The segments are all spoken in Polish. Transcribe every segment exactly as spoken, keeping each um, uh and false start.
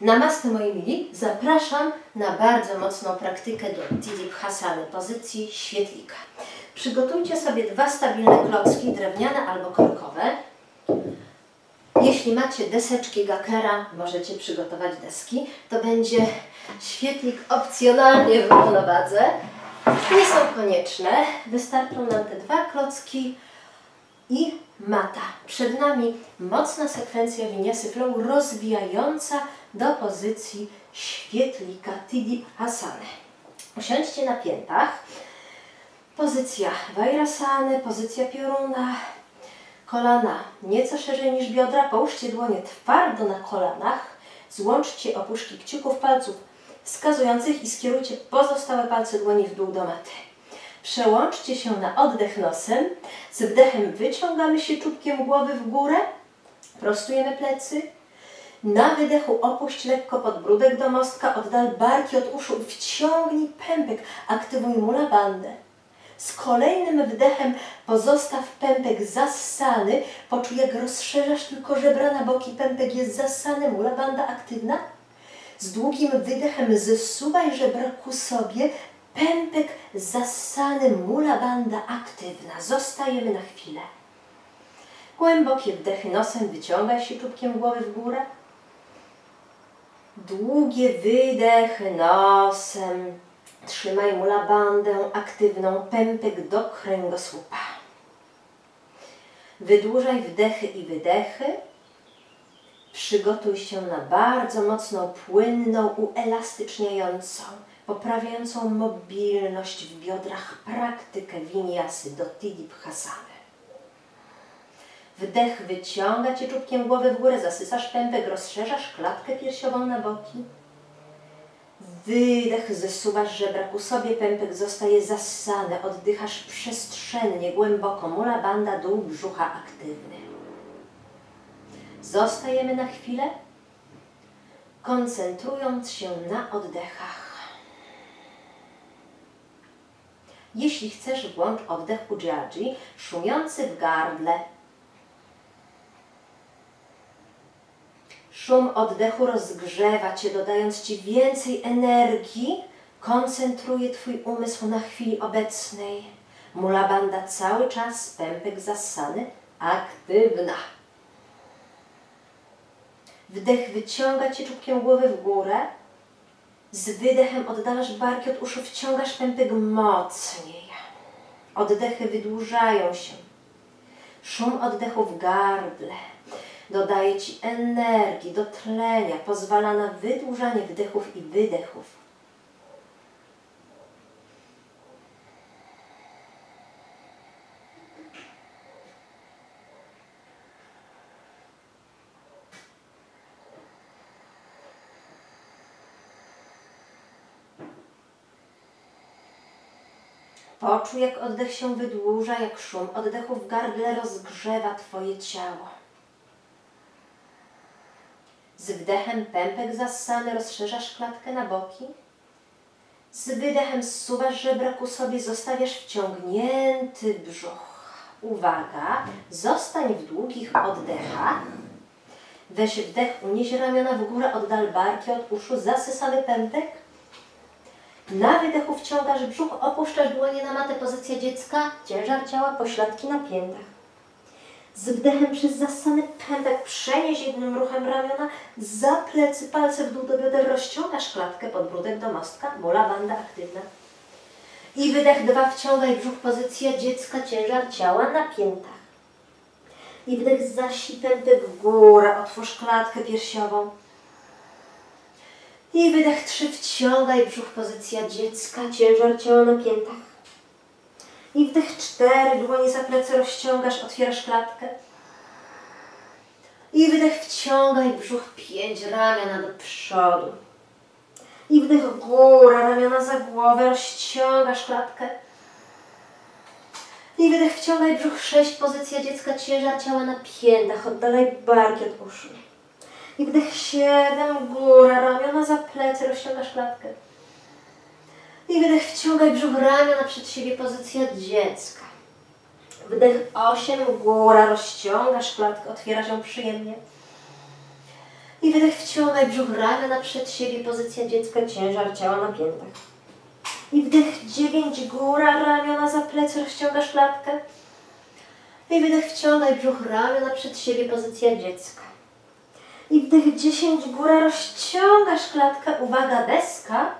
Namaste, moi mili, zapraszam na bardzo mocną praktykę do Tittibhasany, pozycji świetlika. Przygotujcie sobie dwa stabilne klocki, drewniane albo korkowe. Jeśli macie deseczki Gakera, możecie przygotować deski. To będzie świetlik opcjonalnie w równowadze. Nie są konieczne. Wystarczą nam te dwa klocki i mata. Przed nami mocna sekwencja Vinyasy flow rozwijająca do pozycji świetlika Tittibhasany. Usiądźcie na piętach. Pozycja Vajrasany, pozycja pioruna. Kolana nieco szerzej niż biodra. Połóżcie dłonie twardo na kolanach. Złączcie opuszki kciuków palców wskazujących i skierujcie pozostałe palce dłoni w dół do maty. Przełączcie się na oddech nosem. Z wdechem wyciągamy się czubkiem głowy w górę. Prostujemy plecy. Na wydechu opuść lekko podbródek do mostka. Oddal barki od uszu. Wciągnij pępek. Aktywuj mula bandę. Z kolejnym wdechem pozostaw pępek zassany. Poczuj, jak rozszerzasz tylko żebra na boki. Pępek jest zassany, mula banda aktywna. Z długim wydechem zsuwaj żebra ku sobie. Pępek zassany, mula banda aktywna. Zostajemy na chwilę. Głębokie wdechy nosem, wyciągaj się czubkiem głowy w górę. Długie wydechy nosem. Trzymaj mula bandę aktywną, pępek do kręgosłupa. Wydłużaj wdechy i wydechy. Przygotuj się na bardzo mocną, płynną, uelastyczniającą, poprawiającą mobilność w biodrach praktykę Vinyasy do Tittibhasany. Wdech wyciąga Cię czubkiem głowy w górę, zasysasz pępek, rozszerzasz klatkę piersiową na boki. Wydech, zesuwasz żebra ku sobie, pępek zostaje zassany, oddychasz przestrzennie, głęboko, mula banda, dół brzucha aktywny. Zostajemy na chwilę, koncentrując się na oddechach. Jeśli chcesz, włącz oddech Ujjayi, szumiący w gardle. Szum oddechu rozgrzewa Cię, dodając Ci więcej energii. Koncentruje Twój umysł na chwili obecnej. Mula banda cały czas, pępek zassany, aktywna. Wdech wyciąga Cię czubkiem głowy w górę. Z wydechem oddalasz barki od uszu, wciągasz pępek mocniej. Oddechy wydłużają się. Szum oddechu w gardle dodaje Ci energii, dotlenia, pozwala na wydłużanie wdechów i wydechów. Poczuj, jak oddech się wydłuża, jak szum oddechu w gardle rozgrzewa Twoje ciało. Z wdechem pępek zassany, rozszerzasz klatkę na boki. Z wydechem zsuwasz żebra ku sobie, zostawiasz wciągnięty brzuch. Uwaga, zostań w długich oddechach. Weź wdech, unieś ramiona w górę, oddal barki od uszu, zasysany pępek. Na wydechu wciągasz brzuch, opuszczasz dłonie na matę, pozycja dziecka, ciężar ciała, pośladki na piętach. Z wdechem przez zassany pępek przenieś jednym ruchem ramiona za plecy, palce w dół do bioder, rozciągasz klatkę, podbródek do mostka, mula banda aktywna. I wydech dwa, wciągaj brzuch, pozycja dziecka, ciężar ciała na piętach. I wdech zasi pępek w górę, otwórz klatkę piersiową. I wydech trzy, wciągaj brzuch, pozycja dziecka, ciężar ciała na piętach. I wdech cztery, dłonie za plecy rozciągasz, otwierasz klatkę. I wydech wciągaj brzuch, pięć, ramiona do przodu. I wdech góra, ramiona za głowę, rozciągasz klatkę. I wydech wciągaj brzuch, sześć, pozycja dziecka, ciężar ciała na piętach, oddalaj barki od uszu. I wdech siedem, góra, ramiona za plecy, rozciągasz klatkę. I wydech wciągaj brzuch, ramiona przed siebie, pozycja dziecka. Wdech osiem, góra, rozciągasz klatkę, otwiera się przyjemnie. I wydech wciągaj brzuch, ramiona przed siebie, pozycja dziecka, ciężar ciała na piętach. I wdech dziewięć, góra, ramiona za plecy, rozciągasz klatkę. I wydech wciągaj brzuch, ramiona przed siebie, pozycja dziecka. I wdech dziesięć, góra, rozciągasz klatkę, uwaga, deska.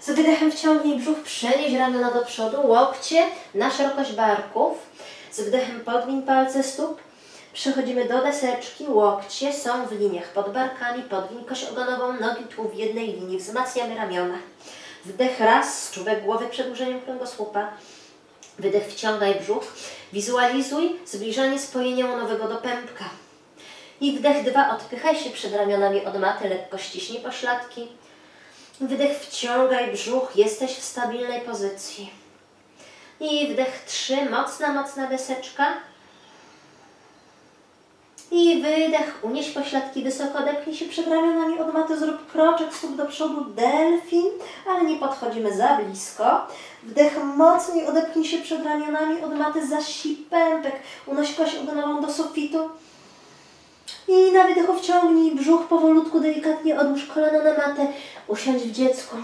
Z wydechem wciągnij brzuch, przenieś ramiona do przodu, łokcie na szerokość barków. Z wydechem podwiń palce stóp. Przechodzimy do deseczki, łokcie są w liniach pod barkami, podwiń kość ogonową, nogi tu w jednej linii, wzmacniamy ramiona. Wdech raz, czubek głowy przedłużeniem kręgosłupa. Wydech wciągaj brzuch, wizualizuj zbliżanie spojenia łonowego do pępka. I wdech dwa, odpychaj się przed ramionami od maty, lekko ściśnij pośladki. Wydech wciągaj brzuch, jesteś w stabilnej pozycji. I wdech trzy, mocna, mocna deseczka. I wydech, unieś pośladki wysoko, odepnij się przed ramionami od maty, zrób kroczek stóp do przodu, delfin, ale nie podchodzimy za blisko. Wdech mocniej, odepnij się przed ramionami od maty, zasij pępek, unoś kość ogonową do sufitu. I na wydechu wciągnij brzuch, powolutku, delikatnie odłóż kolano na matę, usiądź w dziecku.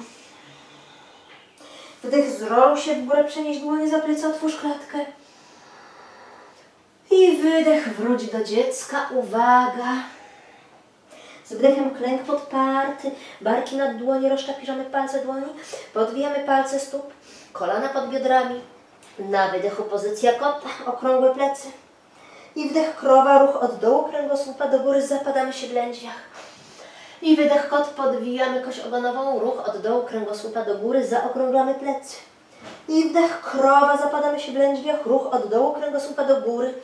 Wdech, zrób się w górę, przenieś dłonie za plecy, otwórz klatkę. I wydech, wróć do dziecka, uwaga. Z wdechem klęk podparty, barki nad dłoni, rozczapierzamy palce dłoni, podwijamy palce stóp, kolana pod biodrami. Na wydechu pozycja kota, okrągłe plecy. I wdech krowa, ruch od dołu kręgosłupa do góry, zapadamy się w lędźwiach. I wydech kot, podwijamy kość ogonową, ruch od dołu kręgosłupa do góry, zaokrąglamy plecy. I wdech krowa, zapadamy się w lędźwiach, ruch od dołu kręgosłupa do góry.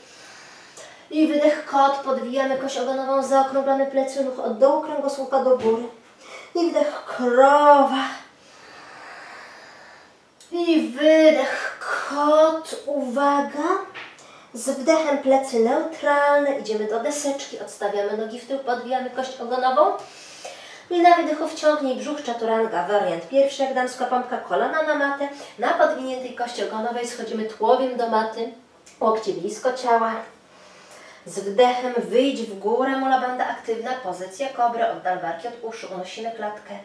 I wydech kot, podwijamy kość ogonową, zaokrąglamy plecy, ruch od dołu kręgosłupa do góry. I wdech krowa. I wydech kot, uwaga. Z wdechem plecy neutralne, idziemy do deseczki, odstawiamy nogi w tył, podwijamy kość ogonową. I na wydechu wciągnij brzuch, Chaturanga, wariant pierwszy, jak damska pompka, kolana na matę, na podwiniętej kości ogonowej schodzimy tułowiem do maty, łokcie blisko ciała. Z wdechem wyjdź w górę, mula banda aktywna, pozycja kobry, oddal barki od uszu, unosimy klatkę.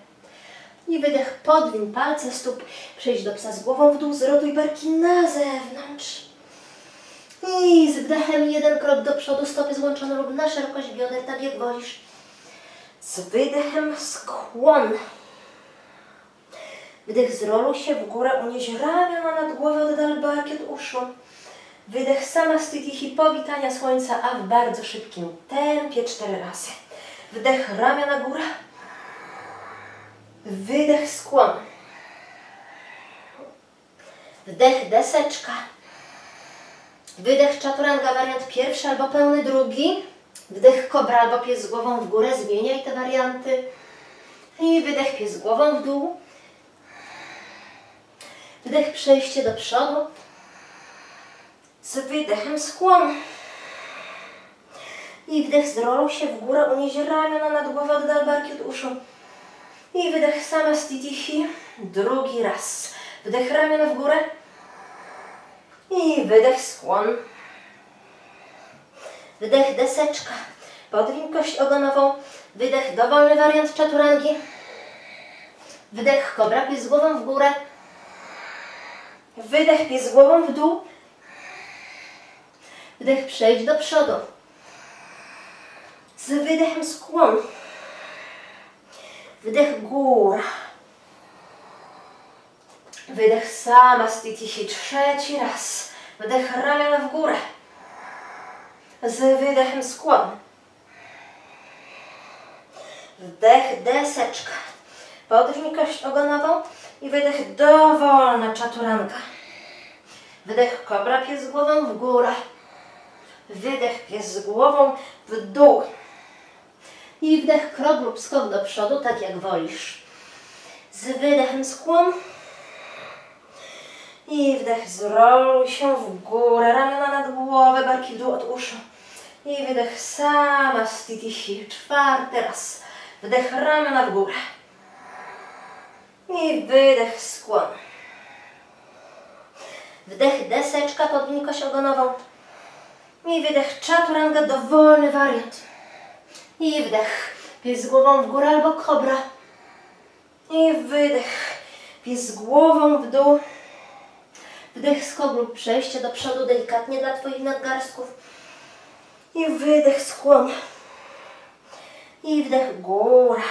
I wydech, podwiń palce stóp, przejdź do psa z głową w dół, zrotuj barki na zewnątrz. I z wdechem jeden krok do przodu, stopy złączone lub na szerokość bioder, tak jak wolisz. Z wydechem skłon. Wdech, zroluj się w górę, unieś ramiona nad głowę, oddal barki od uszu. Wydech Samasthiti i powitania słońca, a w bardzo szybkim tempie cztery razy. Wdech ramiona góra. Wydech skłon. Wdech deseczka. Wydech Chaturanga, wariant pierwszy albo pełny drugi. Wdech kobra albo pies z głową w górę, zmieniaj te warianty. I wydech pies z głową w dół. Wdech przejście do przodu. Z wydechem skłon. I wdech zroluj się w górę, unieś ramiona nad głowę, oddal barki od uszu. I wydech Samasthiti, drugi raz. Wdech ramiona w górę. I wydech skłon. Wdech deseczka, podwiń kość ogonową, wydech dowolny wariant Chaturangi, wdech kobra, pies z głową w górę, wydech pies z głową w dół, wdech przejdź do przodu, z wydechem skłon, wdech góra, wydech Samasthiti, trzeci raz, wdech ramiona w górę, z wydechem skłon. Wdech deseczka. Podróżnij kość ogonową i wydech dowolna Chaturanga. Wdech kobra, pies z głową w górę. Wydech pies z głową w dół. I wdech krok lub skok do przodu, tak jak wolisz. Z wydechem skłon. I wdech, zroluj się w górę, ramiona nad głowę, barki w dół od uszu. I wydech, Samasthiti, czwarty raz. Wdech, ramiona w górę. I wydech, skłon. Wdech, deseczka, podwiń kość ogonową. I wydech, Chaturanga, dowolny wariant. I wdech, Pies głową w górę albo kobra. I wydech. Pies głową w dół. Wdech skok lub przejście do przodu delikatnie dla Twoich nadgarstków. I wydech skłon. I wdech góra.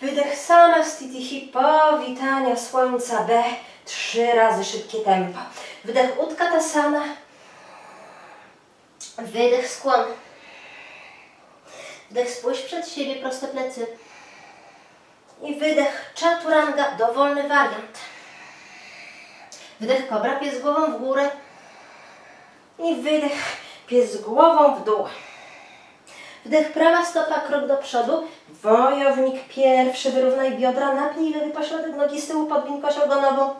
Wydech Samasthiti, powitania słońca B. Trzy razy szybkie tempo. Wdech Utkatasana. Wydech skłon. Wdech spójrz przed siebie, proste plecy. I wydech Chaturanga, dowolny wariant. Wdech kobra, pies głową w górę. I wydech pies głową w dół. Wdech prawa stopa, krok do przodu. Wojownik pierwszy, wyrównaj biodra, napnij lewy pośrodek nogi z tyłu, podwiń kość ogonową.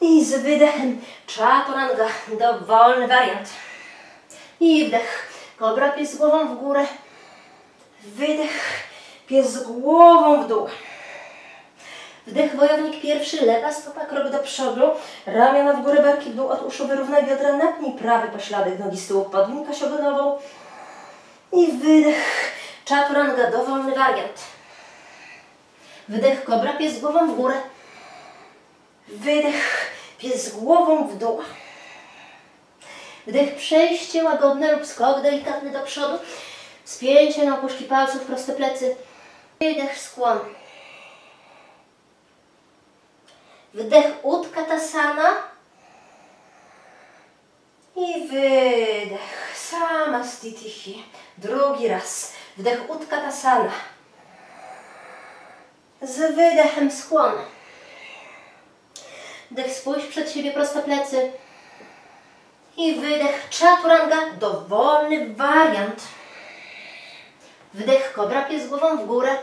I z wydechem Chaturanga, dowolny wariant. I wdech kobra, pies głową w górę. Wydech pies głową w dół. Wdech wojownik pierwszy, lewa stopa, krok do przodu, ramiona w górę, barki w dół, od uszu wyrównaj biodra, napnij prawy pośladek nogi z tyłu, podwiń kość ogonową. I wydech Chaturanga, dowolny wariant. Wdech kobra, pies głową w górę. Wydech pies głową w dół. Wdech przejście łagodne lub skok delikatny do przodu. Spięcie na opuszki palców, proste plecy. Wydech skłon. Wdech Utkatasana. I wydech Samastitihi. Drugi raz. Wdech Utkatasana. Z wydechem skłon. Wdech spójrz przed siebie, proste plecy. I wydech Chaturanga, dowolny wariant. Wdech kobra, pies głową w górę.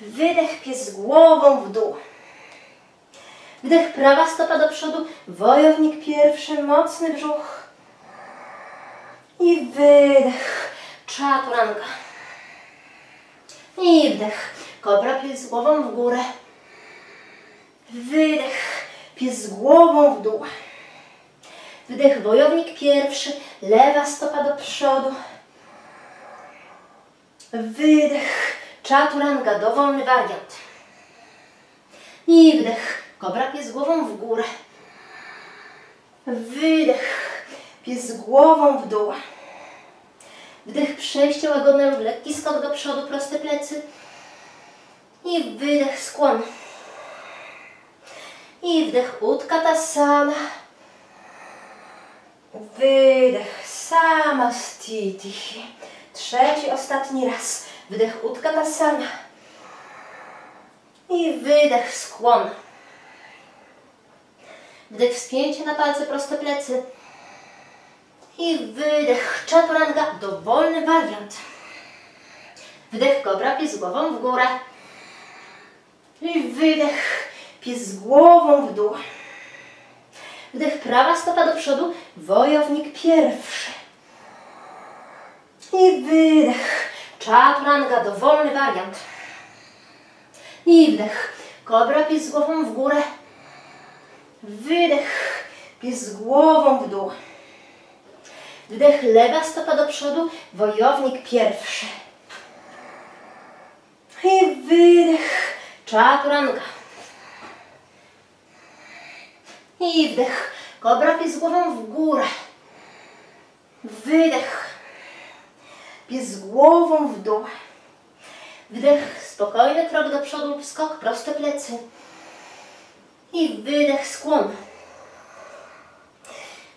Wydech pies głową w dół. Wdech prawa stopa do przodu, wojownik pierwszy, mocny brzuch. I wydech Chaturanga. I wdech kobra, pies głową w górę. Wydech pies głową w dół. Wdech wojownik pierwszy, lewa stopa do przodu. Wydech Chaturanga, dowolny wariant. I wdech kobra, pies głową w górę. Wydech pies głową w dół. Wdech przejście łagodne lub lekki skok do przodu, proste plecy. I wydech skłon. I wdech Utkatasana. Wydech Samastitihi. Trzeci, ostatni raz. Wdech Utkatasana. I wydech skłon. Wdech wspięcie na palce, proste plecy. I wydech Chaturanga, dowolny wariant. Wdech kobra, pies głową w górę. I wydech pies głową w dół. Wdech prawa stopa do przodu, wojownik pierwszy. I wydech Chaturanga, dowolny wariant. I wdech kobra, pies głową w górę. Wydech pies głową w dół. Wdech lewa stopa do przodu, wojownik pierwszy. I wydech Chaturanga. I wdech kobra, pies głową w górę. Wydech pies głową w dół. Wdech spokojny krok do przodu lub skok, proste plecy. I wydech skłon.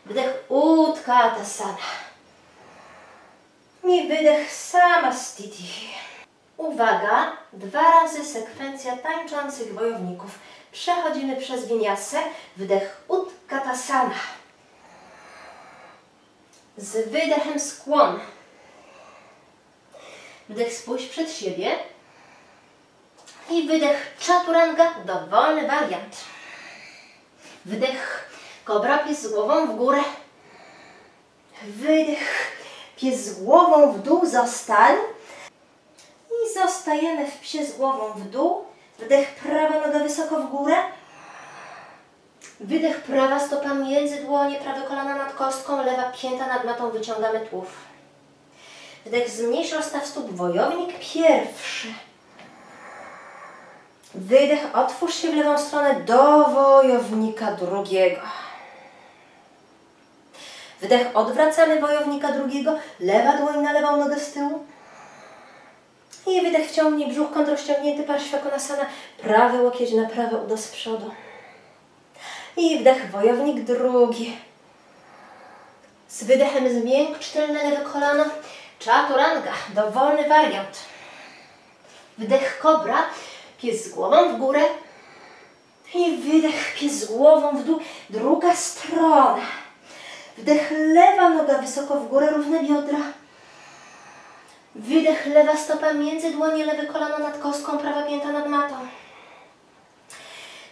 Wdech Utkatasana. I wydech Samastitihi. Uwaga, dwa razy sekwencja tańczących wojowników. Przechodzimy przez Vinyasę. Wdech Utkatasana. Z wydechem skłon. Wdech spójrz przed siebie. I wydech Chaturanga, dowolny wariant. Wdech kobra, pies głową w górę. Wydech pies głową w dół, zostań. I zostajemy w psie z głową w dół. Wdech prawa noga wysoko w górę. Wydech prawa stopa między dłonie, prawe kolana nad kostką, lewa pięta nad matą, wyciągamy tułów. Wdech zmniejszy staw stóp, wojownik pierwszy. Wydech, otwórz się w lewą stronę do wojownika drugiego. Wdech, odwracamy wojownika drugiego, lewa dłoń na lewą nogę z tyłu. I wydech, wciągnij brzuch, kąt rozciągnięty, Parśvakonasana, prawy łokieć na prawe udo z przodu. I wdech, wojownik drugi. Z wydechem zmiękcz tylne lewe kolano, Chaturanga, dowolny wariant. Wdech, kobra, pies z głową w górę. I wydech, pies z głową w dół, druga strona. Wdech, lewa noga wysoko w górę, równe biodra. Wydech, lewa stopa między dłonie, lewe kolano nad kostką, prawa pięta nad matą.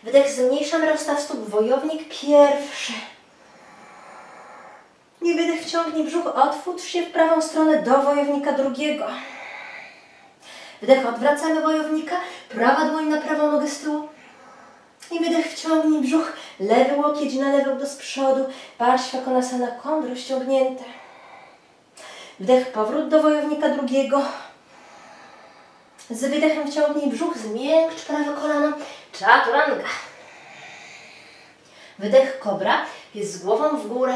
Wdech, zmniejszamy rozstaw stóp, wojownik pierwszy. I wydech, wciągnij brzuch, otwórz się w prawą stronę do wojownika drugiego. Wdech, odwracamy wojownika, prawa dłoń na prawą nogę z tyłu. I wydech, wciągnij brzuch, lewy łokieć na lewy do z przodu, Parśvakonasana, kąt rozciągnięty. Wdech, powrót do wojownika drugiego. Z wydechem wciągnij brzuch, zmiękcz prawe kolano, Chaturanga. Wydech, kobra, pies z głową w górę.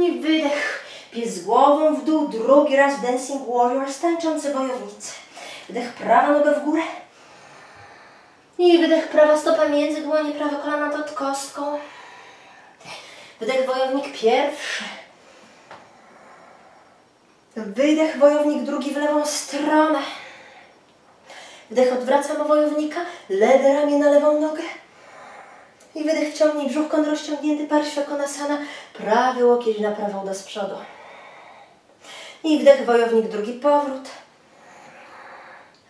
I wydech, pies z głową w dół, drugi raz Dancing Warrior, tańczący wojownicy. Wdech, prawa noga w górę. I wydech, prawa stopa między dłonie, prawe kolano nad kostką. Wydech, wojownik pierwszy. Wydech, wojownik drugi w lewą stronę. Wdech, odwracamy wojownika, lewe ramię na lewą nogę. I wydech, wciągnij brzuch, kąt rozciągnięty, Parśvakonasana, prawy łokieć na prawą do z przodu. I wdech, wojownik drugi, powrót.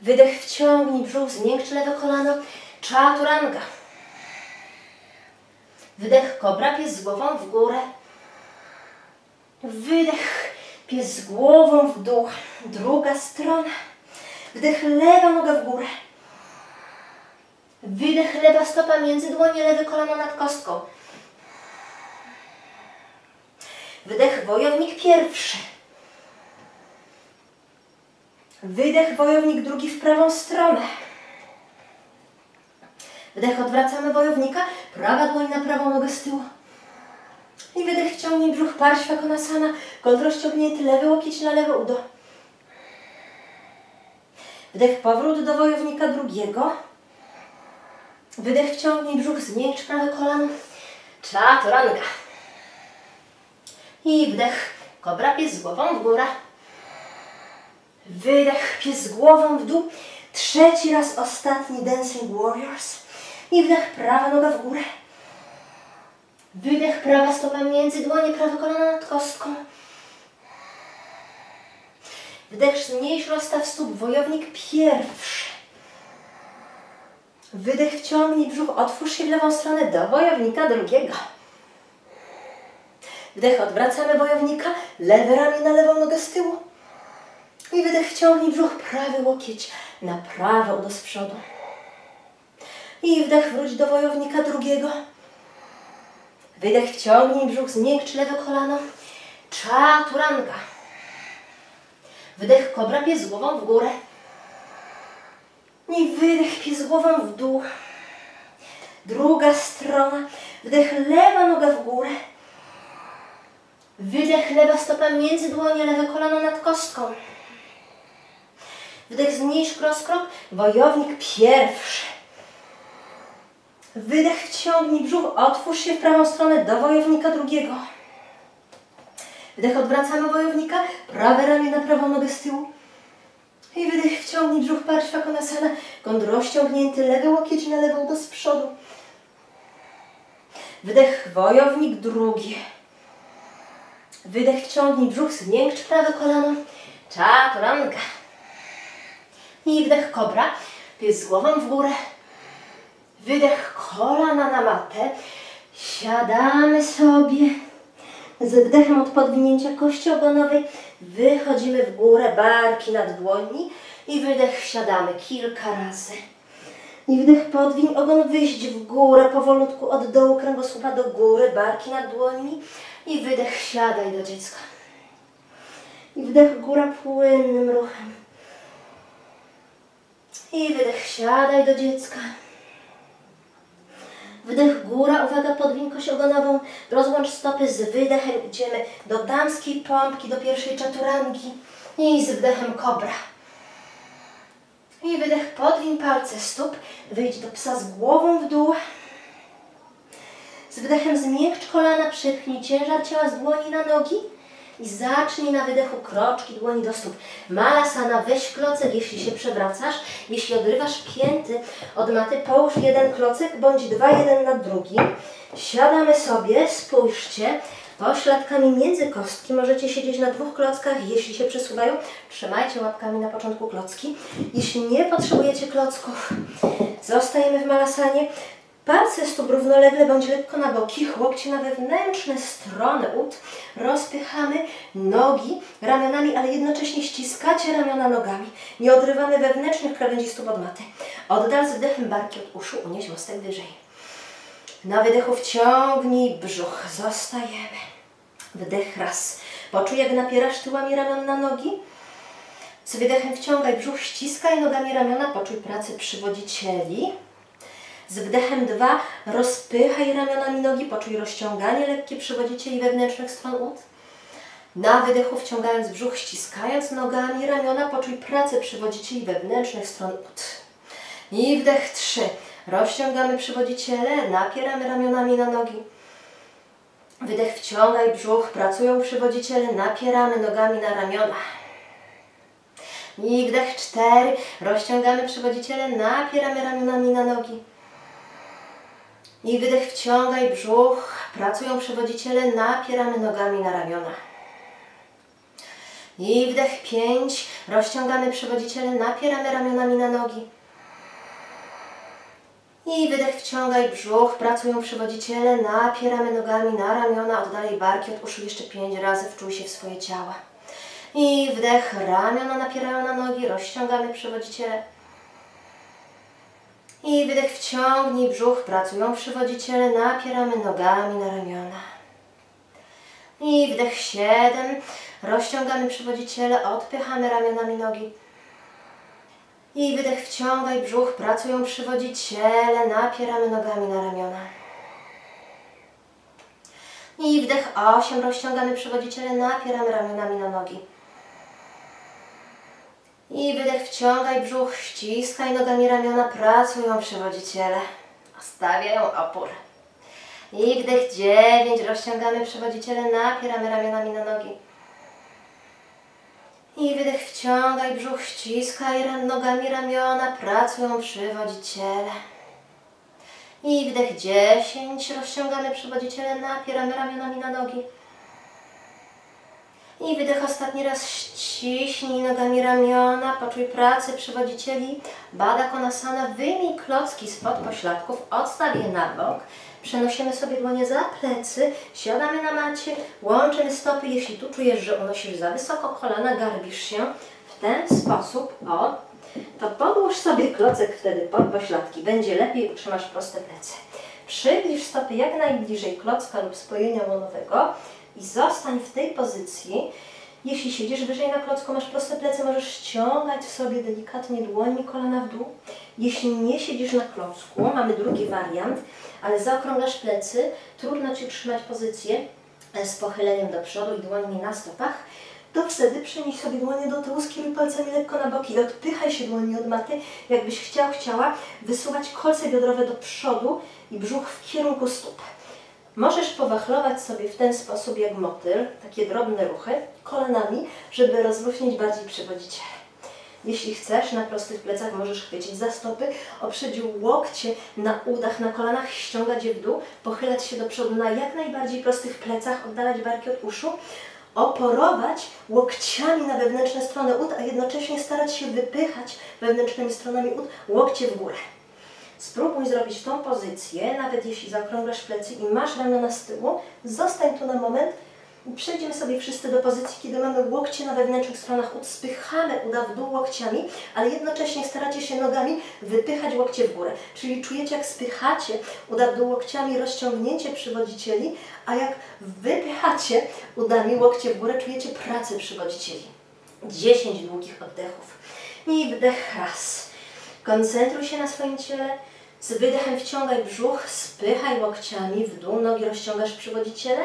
Wydech, wciągnij brzuch, zmiękcz lewe kolano, Chaturanga. Wydech, kobra, pies z głową w górę. Wydech, pies z głową w dół, druga strona. Wdech, lewa noga w górę. Wydech, lewa stopa między dłonie, lewe kolano nad kostką. Wydech, wojownik pierwszy. Wydech, wojownik drugi w prawą stronę. Wdech, odwracamy wojownika, prawa dłoń na prawą nogę z tyłu. I wydech, wciągnij brzuch, Parśvakonasana, kąt rozciągnięty, lewy łokieć na lewe udo. Wdech, powrót do wojownika drugiego. Wydech, wciągnij brzuch, zmiękcz prawe kolano, Chaturanga. I wdech, kobra, pies z głową w górę. Wydech, pies z głową w dół, trzeci raz ostatni Dancing Warriors. I wdech, prawa noga w górę. Wydech, prawa stopa między dłonie, prawe kolano nad kostką. Wdech, zmniejsz rozstaw stóp, wojownik pierwszy. Wydech, wciągnij brzuch, otwórz się w lewą stronę do wojownika drugiego. Wdech, odwracamy wojownika, lewe ramię na lewą nogę z tyłu. I wydech, wciągnij brzuch, prawy łokieć na prawe udo z przodu. I wdech, wróć do wojownika drugiego. Wydech, wciągnij brzuch, zmiękcz lewe kolano, Chaturanga. Wdech, kobra, pies z głową w górę. I wydech, pies głową w dół, druga strona. Wdech, lewa noga w górę. Wydech, lewa stopa między dłonie, lewe kolano nad kostką. Wdech, zmniejsz cross-krok, wojownik pierwszy. Wydech, wciągnij brzuch, otwórz się w prawą stronę do wojownika drugiego. Wdech, odwracamy wojownika, prawe ramię na prawą nogę z tyłu. I wydech, wciągnij brzuch, Parśvakonasana, kąt rozciągnięty, lewy łokieć na lewą do z przodu. Wdech, wojownik drugi. Wydech, wciągnij brzuch, zmiękcz prawe kolano, Chaturanga. I wdech, kobra, pies z głową w górę. Wydech, kolana na matę, siadamy sobie. Z wdechem od podwinięcia kości ogonowej wychodzimy w górę, barki nad dłoni i wydech, siadamy kilka razy. I wdech, podwiń ogon, wyjść w górę, powolutku od dołu kręgosłupa do góry, barki nad dłoni i wydech, siadaj do dziecka. I wdech góra płynnym ruchem. I wydech, siadaj do dziecka. Wdech góra, uwaga, podwiń kość ogonową, rozłącz stopy z wydechem. Idziemy do damskiej pompki, do pierwszej czaturangi. I z wdechem kobra. I wydech, podwiń palce stóp, wyjdź do psa z głową w dół. Z wydechem zmiękcz kolana, przepchnij ciężar ciała z dłoni na nogi. I zacznij na wydechu kroczki dłoni do stóp. Malasana, weź klocek, jeśli się przewracasz. Jeśli odrywasz pięty od maty, połóż jeden klocek, bądź dwa jeden nad drugim. Siadamy sobie, spójrzcie, pośladkami między kostki. Możecie siedzieć na dwóch klockach, jeśli się przesuwają. Trzymajcie łapkami na początku klocki. Jeśli nie potrzebujecie klocków, zostajemy w malasanie. Palce stóp równolegle, bądź lekko na boki, łokcie na wewnętrzne strony ud. Rozpychamy nogi ramionami, ale jednocześnie ściskacie ramiona nogami. Nie odrywamy wewnętrznych krawędzi stóp od maty. Oddal z wdechem barki od uszu, unieś mostek wyżej. Na wydechu wciągnij brzuch, zostajemy. Wdech raz. Poczuj, jak napierasz tyłami ramion na nogi. Z wydechem wciągaj brzuch, ściskaj nogami ramiona, poczuj pracę przywodzicieli. Z wdechem dwa, rozpychaj ramionami nogi, poczuj rozciąganie lekkie przywodzicieli wewnętrznych stron ud. Na wydechu wciągając brzuch, ściskając nogami ramiona, poczuj pracę przywodzicieli wewnętrznych stron ud. I wdech trzy, rozciągamy przywodziciele, napieramy ramionami na nogi. Wydech, wciągaj brzuch, pracują przywodziciele, napieramy nogami na ramiona. I wdech cztery, rozciągamy przywodziciele, napieramy ramionami na nogi. I wydech, wciągaj brzuch, pracują przewodziciele, napieramy nogami na ramiona. I wdech pięć, rozciągamy przewodziciele, napieramy ramionami na nogi. I wydech, wciągaj brzuch, pracują przewodziciele, napieramy nogami na ramiona, oddalaj barki od uszu, jeszcze pięć razy wczuj się w swoje ciała. I wdech, ramiona napierają na nogi, rozciągamy przewodziciele. I wydech, wciągnij brzuch, pracują przywodziciele, napieramy nogami na ramiona. I wdech siedem, rozciągamy przywodziciele, odpychamy ramionami nogi. I wydech, wciągaj brzuch, pracują przywodziciele, napieramy nogami na ramiona. I wdech osiem, rozciągamy przywodziciele, napieramy ramionami na nogi. I wydech, wciągaj brzuch, ściskaj nogami ramiona, pracują przywodziciele. Stawiają opór. I wdech dziewięć, rozciągamy przywodziciele, napieramy ramionami na nogi. I wydech, wciągaj brzuch, ściskaj nogami ramiona, pracują przywodziciele. I wdech dziesięć, rozciągamy przywodziciele, napieramy ramionami na nogi. I wydech ostatni raz, ściśnij nogami ramiona, poczuj pracę przywodzicieli, Baddha Konasana, wyjmij klocki spod pośladków, odstaw je na bok, przenosimy sobie dłonie za plecy, siadamy na macie, łączymy stopy, jeśli tu czujesz, że unosisz za wysoko kolana, garbisz się w ten sposób, o, to podłóż sobie klocek wtedy pod pośladki, będzie lepiej, utrzymasz proste plecy. Przybliż stopy jak najbliżej klocka lub spojenia łonowego, i zostań w tej pozycji. Jeśli siedzisz wyżej na klocku, masz proste plecy, możesz ściągać sobie delikatnie dłońmi kolana w dół. Jeśli nie siedzisz na klocku, mamy drugi wariant, ale zaokrągasz plecy, trudno Ci utrzymać pozycję z pochyleniem do przodu i dłońmi na stopach, to wtedy przenieś sobie dłonie do tyłu z kilkoma palcami lekko na boki i odpychaj się dłońmi od maty, jakbyś chciał, chciała wysuwać kolce biodrowe do przodu i brzuch w kierunku stóp. Możesz powachlować sobie w ten sposób jak motyl, takie drobne ruchy, kolanami, żeby rozluźnić bardziej przywodziciele. Jeśli chcesz, na prostych plecach możesz chwycić za stopy, oprzeć łokcie na udach, na kolanach, ściągać je w dół, pochylać się do przodu na jak najbardziej prostych plecach, oddalać barki od uszu, oporować łokciami na wewnętrzne strony ud, a jednocześnie starać się wypychać wewnętrznymi stronami ud łokcie w górę. Spróbuj zrobić tą pozycję, nawet jeśli zaokrąglasz plecy i masz ramiona z tyłu, zostań tu na moment, Przejdziemy sobie wszyscy do pozycji, kiedy mamy łokcie na wewnętrznych stronach, odspychamy uda w dół łokciami, ale jednocześnie staracie się nogami wypychać łokcie w górę. Czyli czujecie, jak spychacie uda w dół łokciami, rozciągnięcie przywodzicieli, a jak wypychacie udami łokcie w górę, czujecie pracę przywodzicieli. dziesięć długich oddechów. I wdech raz. Koncentruj się na swoim ciele. Z wydechem wciągaj brzuch, spychaj łokciami w dół, nogi rozciągasz przywodziciele.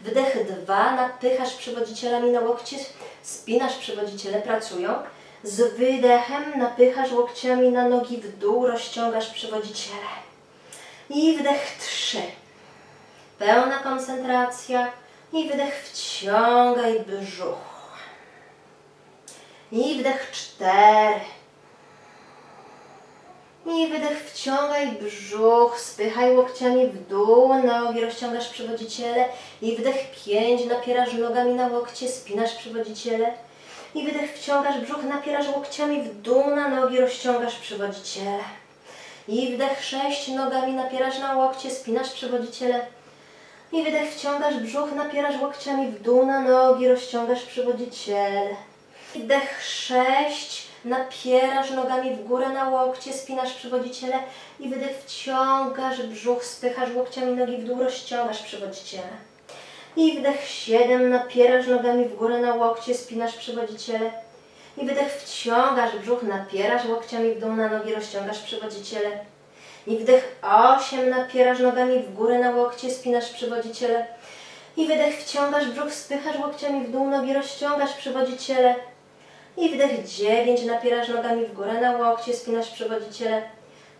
Wdech dwa, napychasz przywodzicielami na łokcie, spinasz przywodziciele, pracują. Z wydechem napychasz łokciami na nogi w dół, rozciągasz przywodziciele. I wdech trzy. Pełna koncentracja. I wydech wciągaj brzuch. I wdech cztery. I wydech wciągaj brzuch, spychaj łokciami w dół, nogi rozciągasz przywodziciele. I wdech pięć, napierasz nogami na łokcie, spinasz przywodziciele. I wydech wciągasz brzuch, napierasz łokciami w dół, na nogi rozciągasz przywodziciele. I wdech sześć, nogami napierasz na łokcie, spinasz przywodziciele. I wydech wciągasz brzuch, napierasz łokciami w dół, na nogi rozciągasz przywodziciele. I wdech sześć. Napierasz nogami w górę na łokcie, spinasz przywodziciele i wydech wciągasz brzuch, spychasz łokciami nogi w dół, rozciągasz przywodziciele. I wdech siedem, napierasz nogami w górę na łokcie, spinasz przywodziciele. I wydech wciągasz brzuch, napierasz łokciami w dół na nogi, rozciągasz przywodziciele. I wdech osiem, napierasz nogami w górę na łokcie, spinasz przywodziciele. I wydech wciągasz brzuch, spychasz łokciami w dół, nogi rozciągasz przywodziciele. I wdech dziewięć, napierasz nogami w górę na łokcie, spinasz przywodziciele.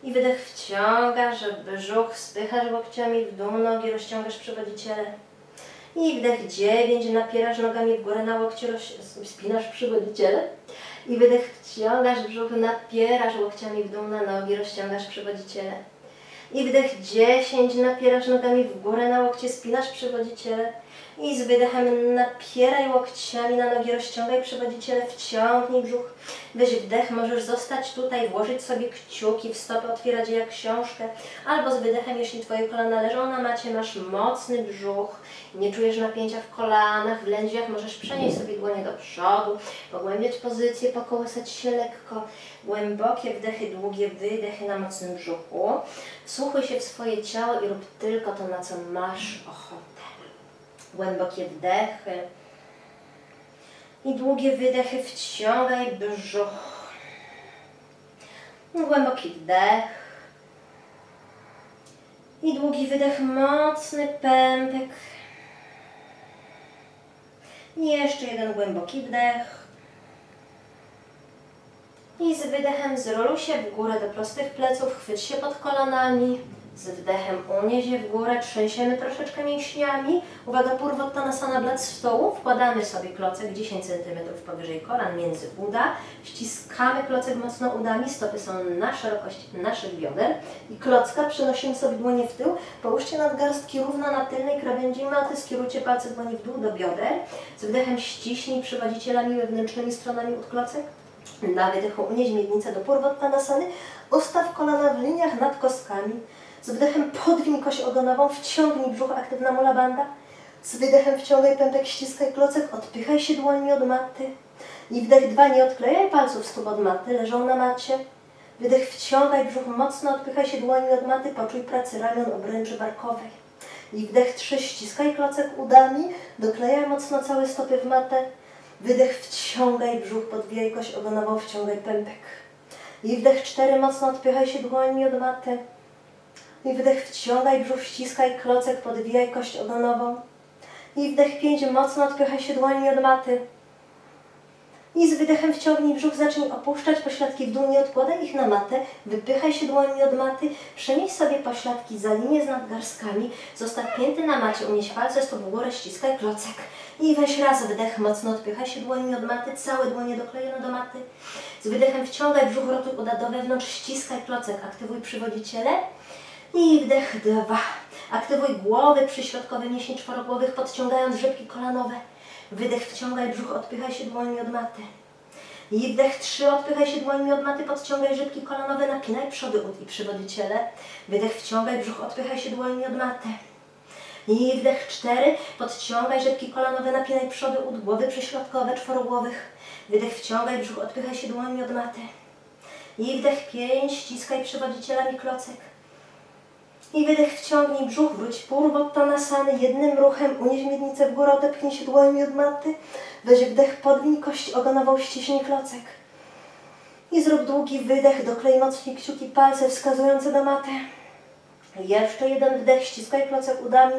I wydech wciągasz brzuch, spychasz łokciami w dół, nogi rozciągasz przywodziciele. I wdech dziewięć, napierasz nogami w górę na łokcie, spinasz przywodziciele. I wydech wciągasz brzuch, napierasz łokciami w dół, na nogi rozciągasz przywodziciele. I wdech dziesięć, napierasz nogami w górę na łokcie, spinasz przywodziciele. I z wydechem napieraj łokciami na nogi, rozciągaj przywodziciele, wciągnij brzuch. Weź wdech, możesz zostać tutaj, włożyć sobie kciuki w stopę, otwierać je jak książkę. Albo z wydechem, jeśli twoje kolana leżą na macie, masz mocny brzuch, nie czujesz napięcia w kolanach, w lędźwiach, możesz przenieść sobie dłonie do przodu, pogłębiać pozycję, pokołysać się lekko. Głębokie wdechy, długie wydechy na mocnym brzuchu. Wsłuchuj się w swoje ciało i rób tylko to, na co masz ochotę. Głębokie wdechy i długie wydechy, wciągaj brzuch. Głęboki wdech i długi wydech, mocny pępek. I jeszcze jeden głęboki wdech. I z wydechem zroluj się w górę do prostych pleców, chwyć się pod kolanami. Z wdechem unieś je w górę, trzęsiemy troszeczkę mięśniami. Uwaga, Purvottanasana, blat stołu. Wkładamy sobie klocek dziesięć centymetrów powyżej kolan, między uda. Ściskamy klocek mocno udami, stopy są na szerokość naszych bioder. I klocka przenosimy sobie dłonie w tył. Połóżcie nadgarstki równo na tylnej krawędzi maty, skierujcie palce dłoni w dół do bioder. Z wdechem ściśnij przywodzicielami wewnętrznymi stronami od klocek. Na wydechu unieś miednicę do Purvottanasany. Ustaw kolana w liniach nad kostkami. Z wydechem podwiń kość ogonową, wciągnij brzuch, aktywna mula banda. Z wydechem wciągaj pępek, ściskaj klocek, odpychaj się dłońmi od maty. I wdech dwa, nie odklejaj palców stóp od maty, leżą na macie. Wydech wciągaj brzuch, mocno odpychaj się dłońmi od maty, poczuj pracę ramion, obręczy barkowej. I wdech trzy, ściskaj klocek udami, doklejaj mocno całe stopy w matę. Wydech wciągaj brzuch, podwijaj kość ogonową, wciągaj pępek. I wdech cztery, mocno odpychaj się dłońmi od maty. I wdech wciągaj brzuch, ściskaj klocek, podwijaj kość ogonową. I wdech pięć, mocno odpychaj się dłońmi od maty. I z wydechem wciągnij brzuch, zacznij opuszczać pośladki w dół, nie odkładaj ich na matę. Wypychaj się dłońmi od maty, przenieś sobie pośladki za linię z nadgarstkami. Zostaw pięty na macie, unieś palce stóp w górę, ściskaj klocek. I weź raz wdech, mocno odpychaj się dłońmi od maty, całe dłonie doklejone do maty. Z wydechem wciągaj brzuch, rotuj uda do wewnątrz, ściskaj klocek, aktywuj przywodziciele. I wdech dwa. Aktywuj głowy przyśrodkowe mięśni czworogłowych, podciągając rzepki kolanowe. Wydech wciągaj brzuch, odpychaj się dłońmi od maty. I wdech trzy, odpychaj się dłońmi od maty, podciągaj rzepki kolanowe, napinaj przody ud i przywodziciele. Wydech wciągaj brzuch, odpychaj się dłońmi od maty. I wdech cztery, podciągaj rzepki kolanowe, napinaj przody, ud głowy prześrodkowe, czworogłowych. Wydech, wciągaj brzuch, odpychaj się dłońmi od maty. I wdech pięć, ściskaj przywodzicielami klocek. I wydech, wciągnij brzuch, wróć Purvottanasana, jednym ruchem unieś miednicę w górę, odepchnij się dłońmi od maty. Weź wdech, podgnij kość ogonową, ściśnij klocek. I zrób długi wydech, doklej mocniej kciuki, palce wskazujące do maty. Jeszcze jeden wdech, ściskaj klocek udami.